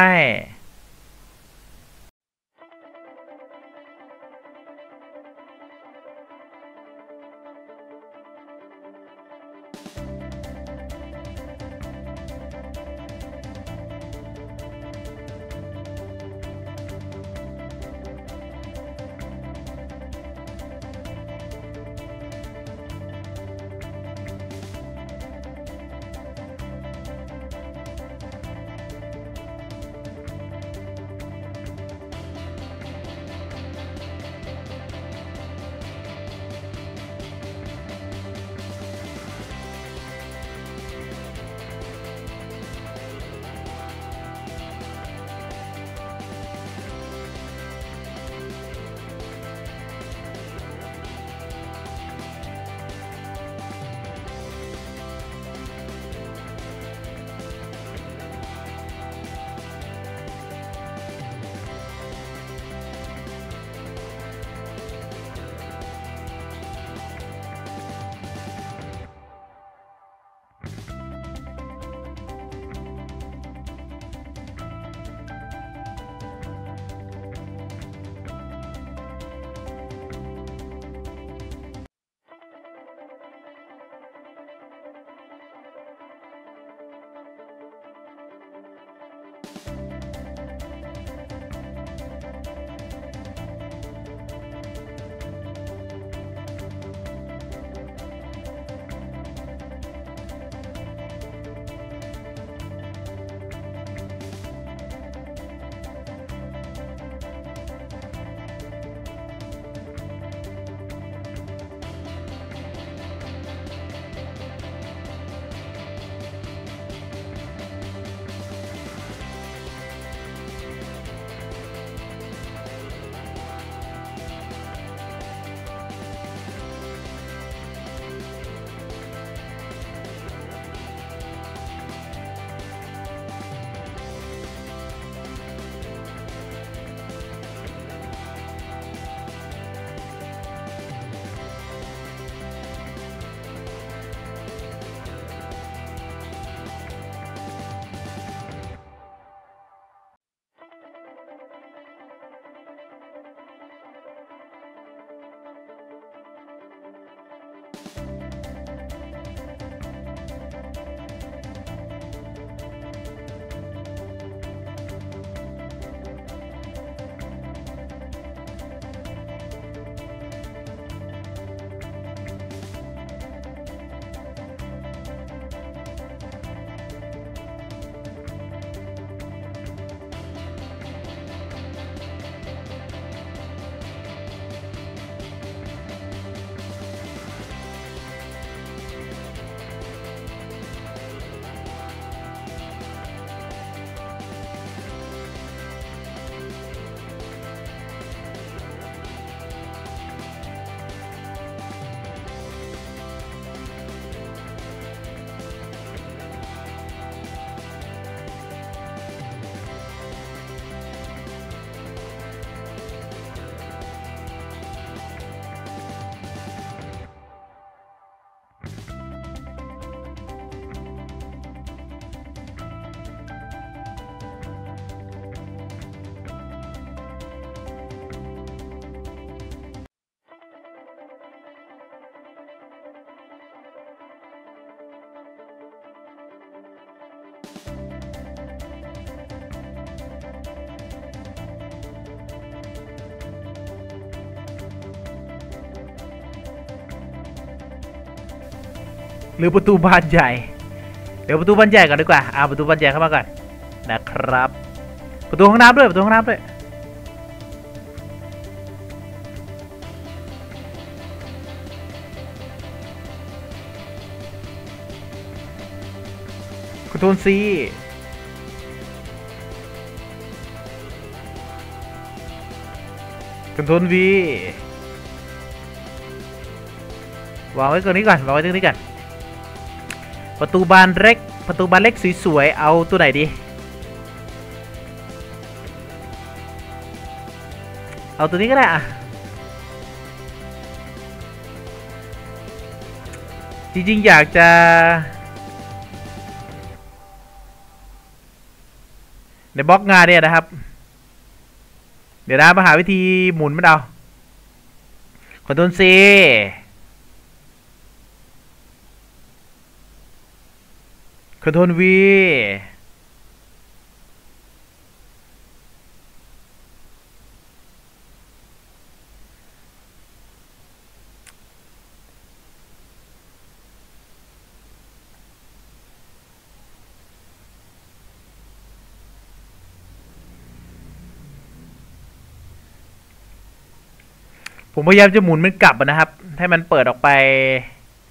หรือประตูบานใหญ่เดี๋ยวประตูบานใหญ่ก่อนดีกว่าประตูบานใหญ่เข้ามาก่อนนะครับประตูห้องน้ำด้วยประตูห้องน้ำด้วยคุณทูนซีคุณทูนวีวางไว้ตรงนี้ก่อนวางไว้ตรงนี้ก่อนประตูบานเล็กประตูบานเล็กสวยๆเอาตัวไหนดีเอาตัวนี้ก็ได้อะจริงๆอยากจะในบล็อกงานเนี่ยนะครับเดี๋ยวนะมาหาวิธีหมุนมันเอาขอต้นซีขอต้นวีผมพยายามจะหมุนมันกลับนะครับให้มันเปิดออกไป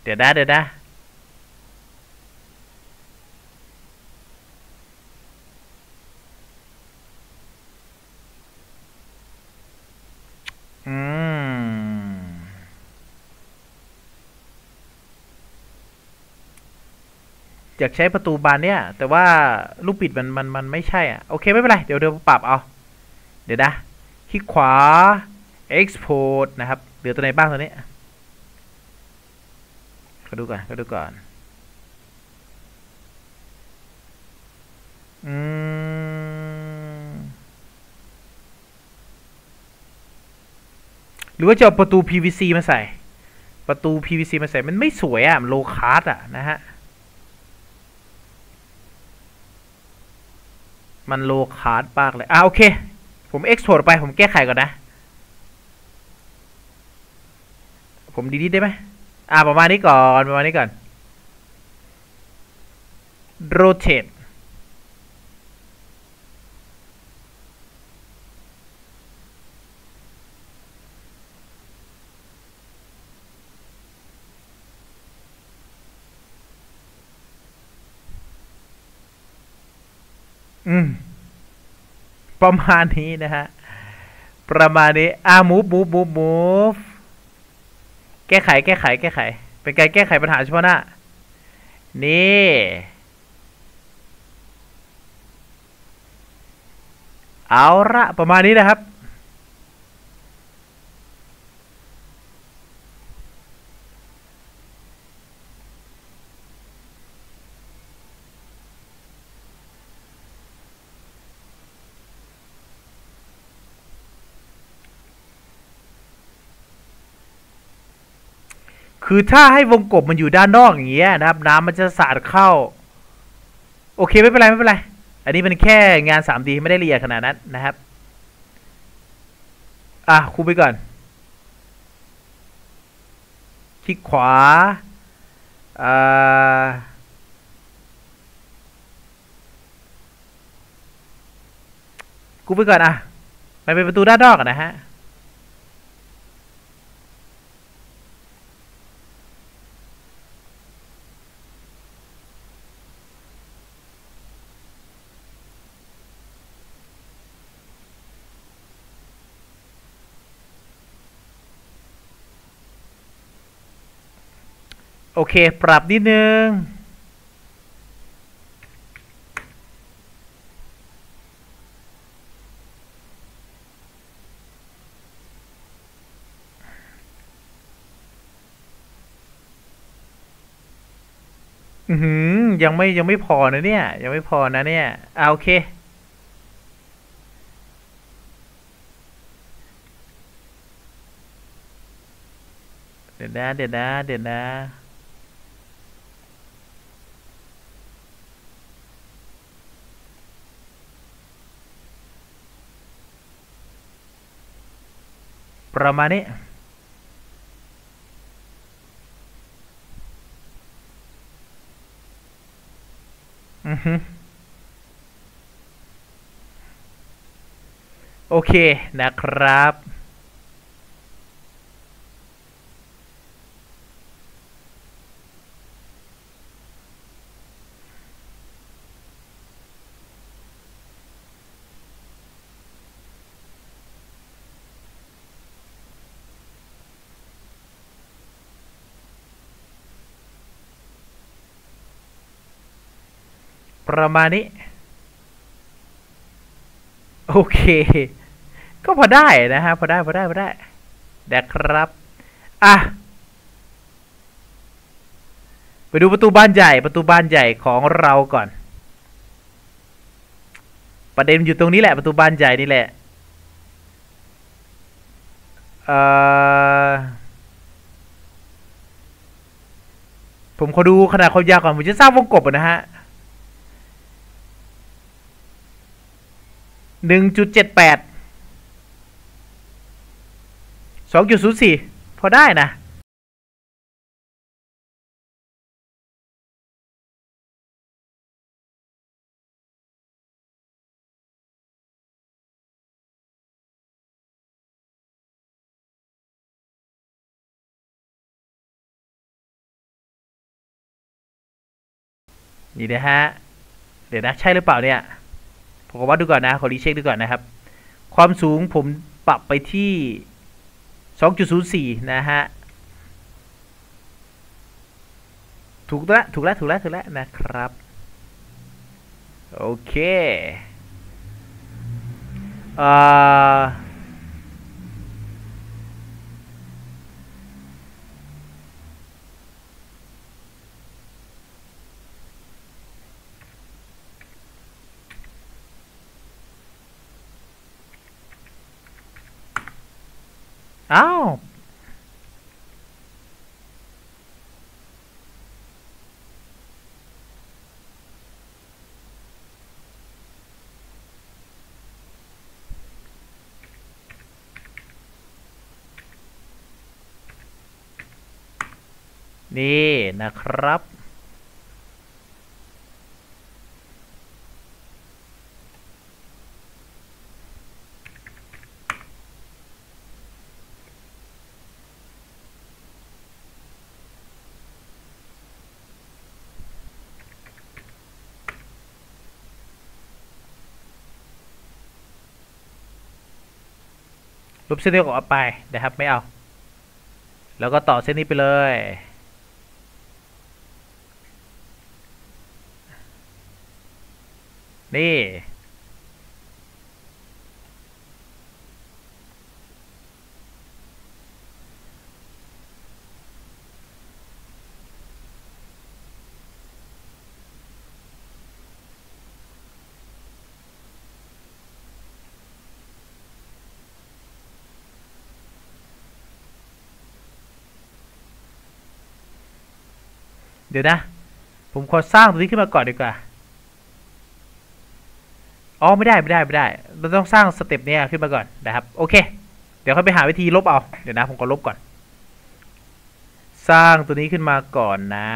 เดี๋ยวนะอยากใช้ประตูบานเนี่ยแต่ว่าลูกปิดมันไม่ใช่อ่ะโอเคไม่เป็นไรเดี๋ยวปรับเอาเดี๋ยวนะคลิกขวาexport นะครับเดี๋ยวตัวไหนบ้างตัวนี้ก็ดูก่อนหรือว่าจะเอาประตู PVC มาใส่ประตู PVC มาใส่มันไม่สวยอ่ะมันโลคาสอ่ะนะฮะมันโลคาสมากเลยโอเคผม export ไปผมแก้ไขก่อนนะผมดีได้ไหมประมาณนี้ก่อนrotate ประมาณนี้นะฮะประมาณนี้moveแก้ไขเป็นการแก้ไขปัญหาเฉพาะหน้านี่เอาละประมาณนี้นะครับคือถ้าให้วงกบมันอยู่ด้านนอกอย่างเงี้ยนะครับน้ำมันจะสาดเข้าโอเคไม่เป็นไรอันนี้มันแค่งาน 3D ไม่ได้ละเอียดขนาดนั้นนะครับคูไปก่อนคลิกขวาคูไปก่อนมันเป็นประตูด้านนอกนะฮะโอเคปรับนิดนึงยังไม่พอนะเนี่ยโอเคเดี๋ยวนะประมาณนี้ ฮึโอเคนะครับประมาณนี้โอเคก็พอได้นะฮะพอได้นะครับอ่ะไปดูประตูบานใหญ่ของเราก่อนประเด็นอยู่ตรงนี้แหละประตูบานใหญ่นี่แหละผมขอดูขนาดความยาวก่อนผมจะสร้างวงกบนะฮะ1.78 2.04 พอได้นะนี่นะฮะเดี๋ยวนะใช่หรือเปล่าเนี่ยผมก็วัดดูก่อนนะขอรีเช็คดูก่อนนะครับความสูงผมปรับไปที่ 2.04 นะฮะถูกแล้วนะครับโอเคอ้าวนี่นะครับลบเส้นนี้ออกไปนะครับไม่เอาแล้วก็ต่อเส้นนี้ไปเลยนี่เดี๋ยวนะผมขอสร้างตัวนี้ขึ้นมาก่อนดีกว่าอ๋อไม่ได้เราต้องสร้างสเต็ปนี้ขึ้นมาก่อนนะครับโอเคเดี๋ยวค่อยไปหาวิธีลบเอาเดี๋ยวนะผมก็ลบก่อนสร้างตัวนี้ขึ้นมาก่อนนะ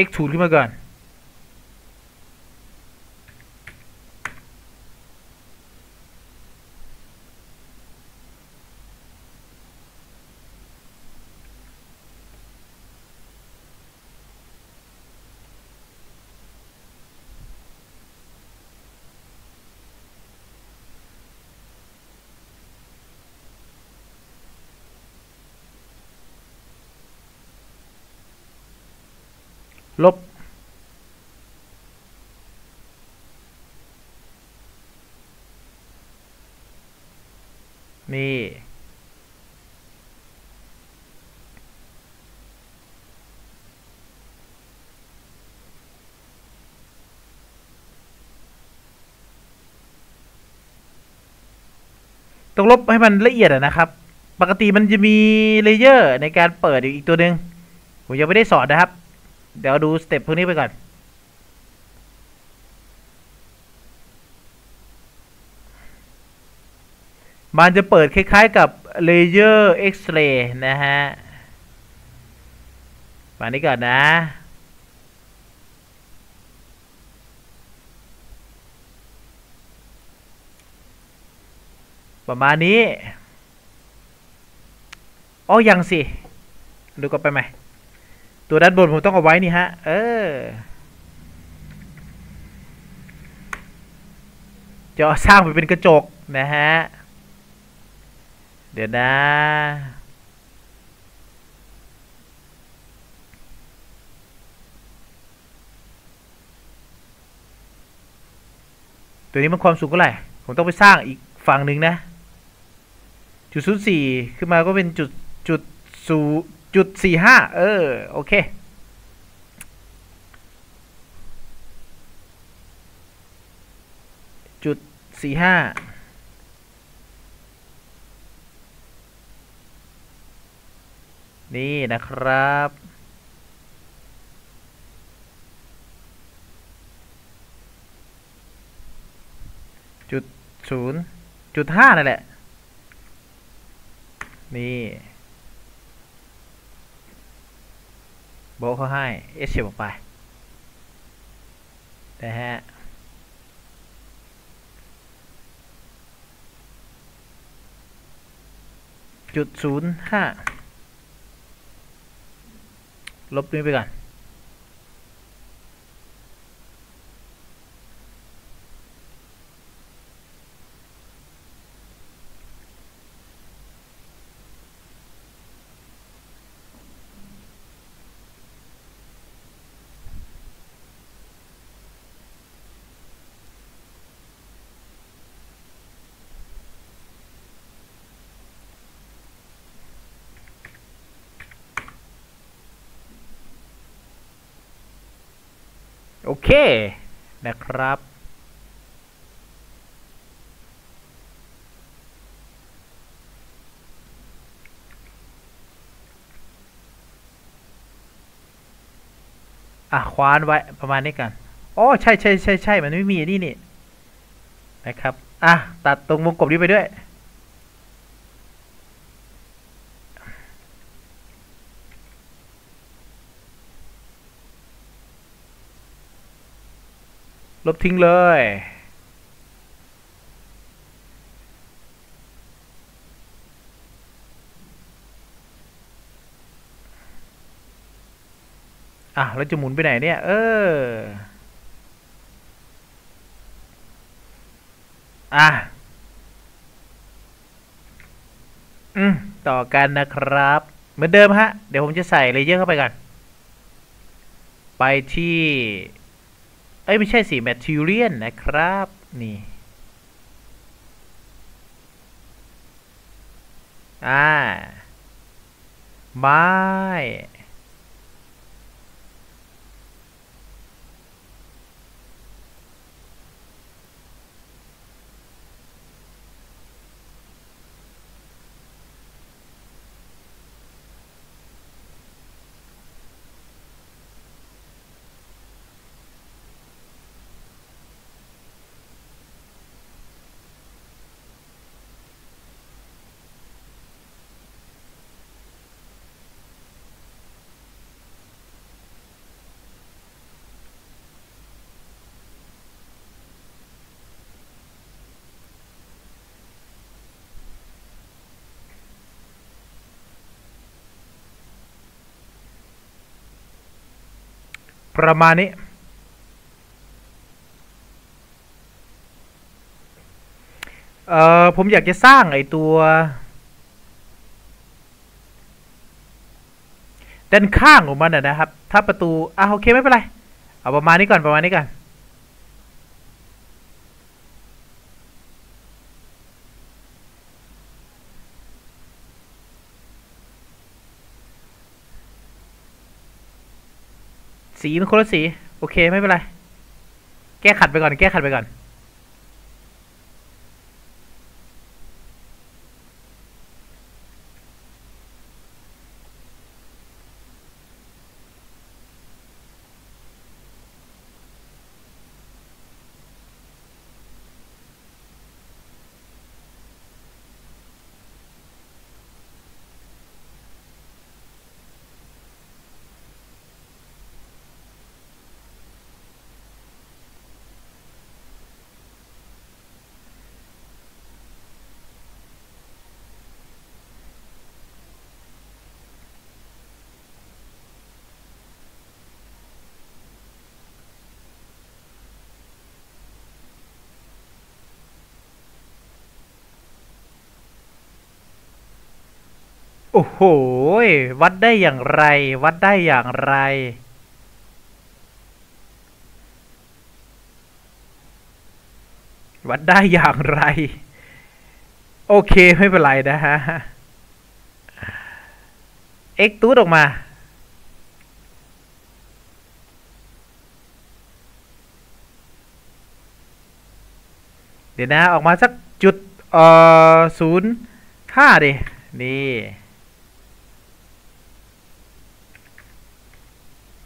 extrude ขึ้นมาก่อนลบนี่ต้องลบให้มันละเอียดนะครับปกติมันจะมีเลเยอร์ในการเปิดอีกตัวหนึ่งผมยังไม่ได้สอนนะครับเดี๋ยวดูสเต็ปพวกนี้ไปก่อนมันจะเปิดคล้ายๆกับเลเยอร์เอ็กซ์เรย์นะฮะมานี้ก่อนนะ ประมาณนี้อ๋อยังสิดูก็ไปไหมตัวด้านบนผมต้องเอาไว้นี่ฮะจะสร้างมันเป็นกระจกนะฮะเดี๋ยวนะตัวนี้มันความสูงเท่าไหร่ผมต้องไปสร้างอีกฝั่งหนึ่งนะจุด04ขึ้นมาก็เป็นจุด45โอเคจุด 45นี่นะครับจุด 0.5นั่นแหละนี่โบเขาให้ Escape ออกไปนะฮะจุด 0.5ลบนี้ไปก่อนโอเคนะครับคว้านไว้ประมาณนี้กันอ๋อใช่มันไม่มีนี่นะครับตัดตรงวงกลมนี้ไปด้วยลบทิ้งเลยแล้วจะหมุนไปไหนเนี่ยต่อกันนะครับเหมือนเดิมฮะเดี๋ยวผมจะใส่เลเยอร์เข้าไปกันไปที่ไม่ใช่สิ Material นะครับนี่ไม้ประมาณนี้ผมอยากจะสร้างไอ้ตัวด้านข้างของมันนะครับถ้าประตูโอเคไม่เป็นไรเอาประมาณนี้ก่อนสีมันคนละสีโอเคไม่เป็นไรแก้ขัดไปก่อน โอ้โหวัดได้อย่างไรวัดได้อย่างไรวัดได้อย่างไรโอเคไม่เป็นไรนะฮะ x ตูดออกมาเดี๋ยวนะออกมาสักจุด0.5ดินี่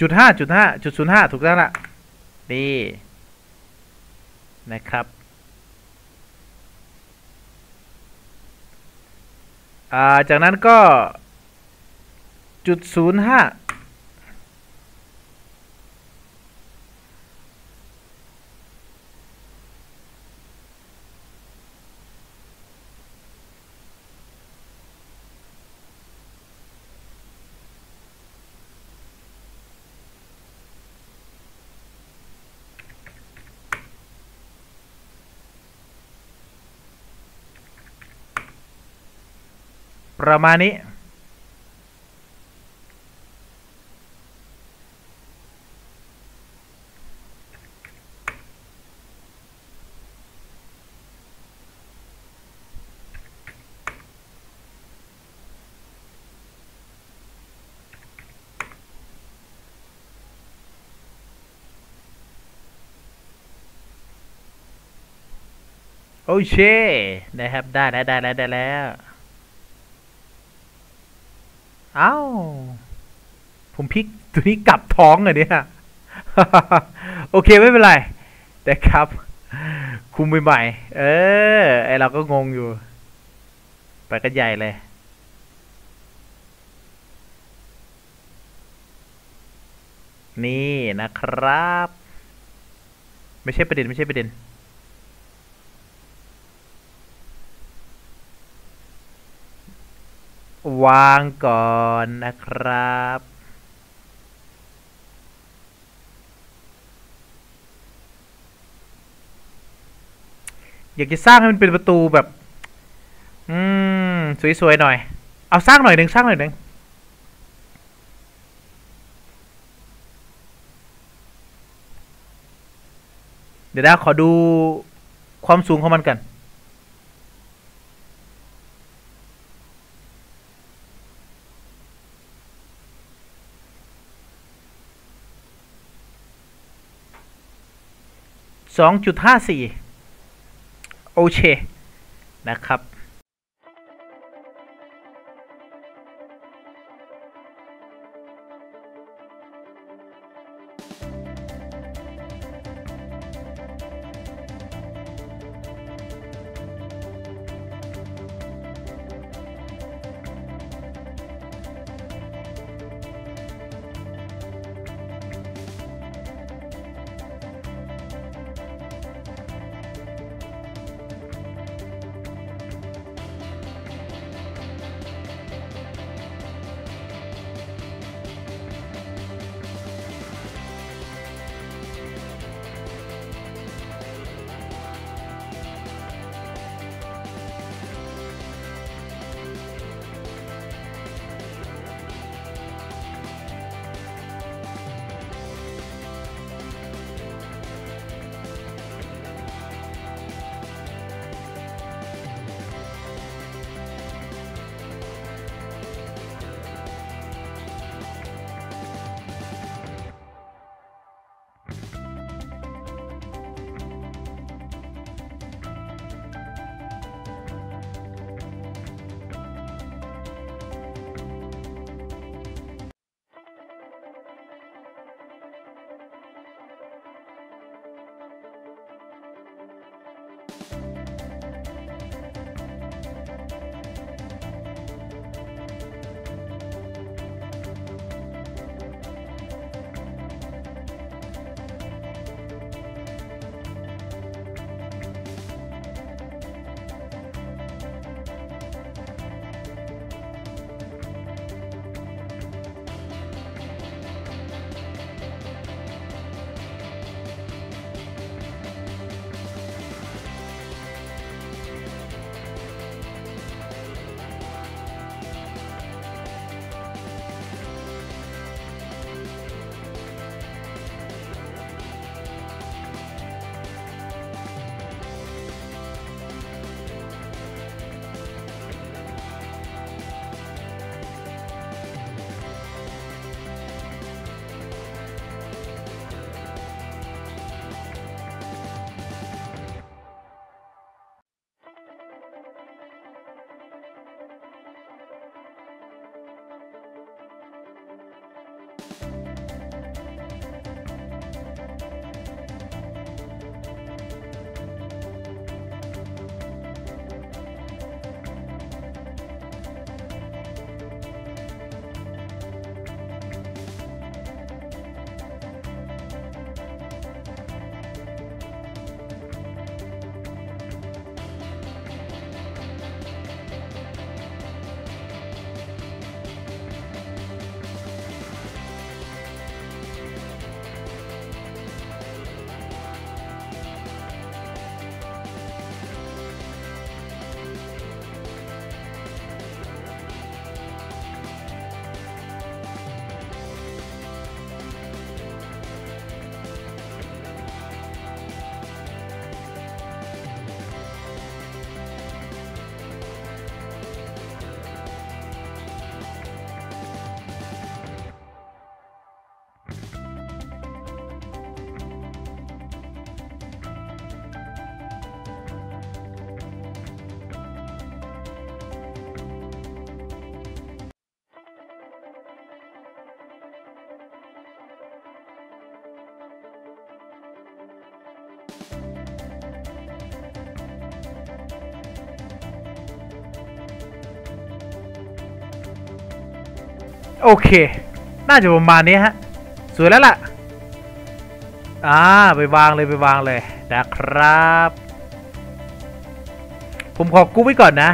จุด 5 ถูกแล้วล่ะนี่นะครับจากนั้นก็จุด0.5ประมาณนี้โอเคนะครับได้แล้วอ้าวผมพลิกตัวนี้กลับท้องเลยเนี่ย โอเคไม่เป็นไรนะครับคุมใหม่ๆไอเราก็งงอยู่ไปกันใหญ่เลยนี่นะครับไม่ใช่ประเด็นวางก่อนนะครับอยากจะสร้างให้มันเป็นประตูแบบสวยๆหน่อยเอาสร้างหน่อยหนึ่งเดี๋ยวขอดูความสูงของมันกัน2.54 โอเคนะครับ โอเคน่าจะประมาณนี้ฮะสวยแล้วล่ะไปวางเลยนะครับผมขอกู้ไว้ก่อนนะ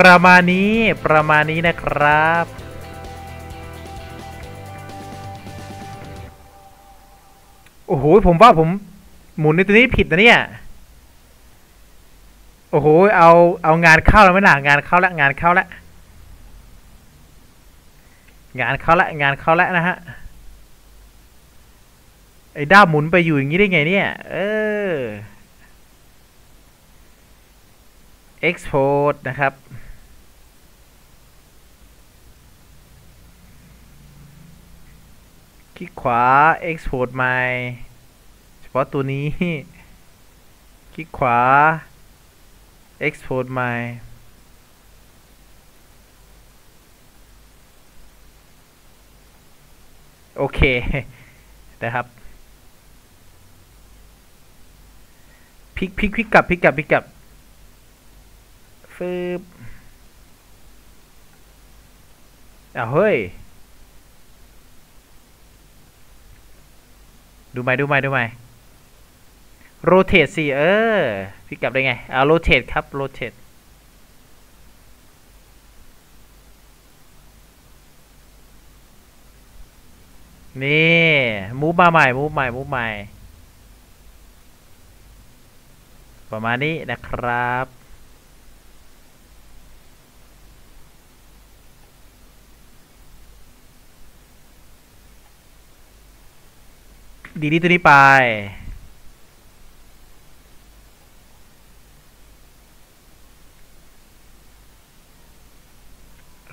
ประมาณนี้นะครับโอ้โหผมว่าผมหมุนในตัวนี้ผิดนะเนี่ยโอ้โหเอางานเข้าแล้วไม่หนางานเข้าแล้วนะฮะไอ้ด้ามหมุนไปอยู่อย่างนี้ได้ไงเนี่ยexport นะครับคลิกขวา export ใหม่เฉพาะตัวนี้คลิกขวา export ใหม่โอเคนะครับพลิกกลับฟืบเฮ้ยดูใหม่โรเทตสิพี่กลับได้ไงโรเทตครับโรเทตนี่มูฟใหม่ประมาณนี้นะครับดีตัวนี้ไป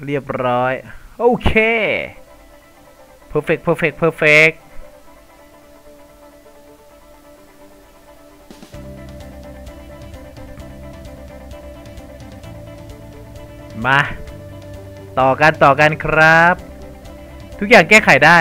เรียบร้อยโอเคเพอร์เฟกต์มาต่อกันครับทุกอย่างแก้ไขได้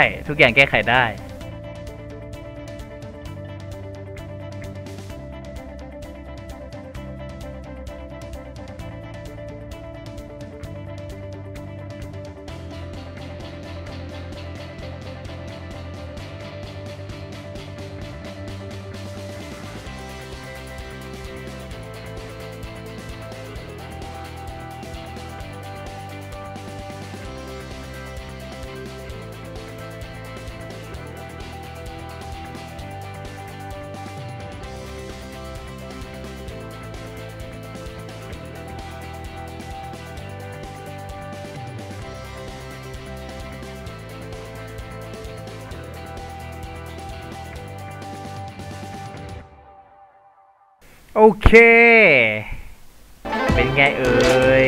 โอเคเป็นไงเอ่ย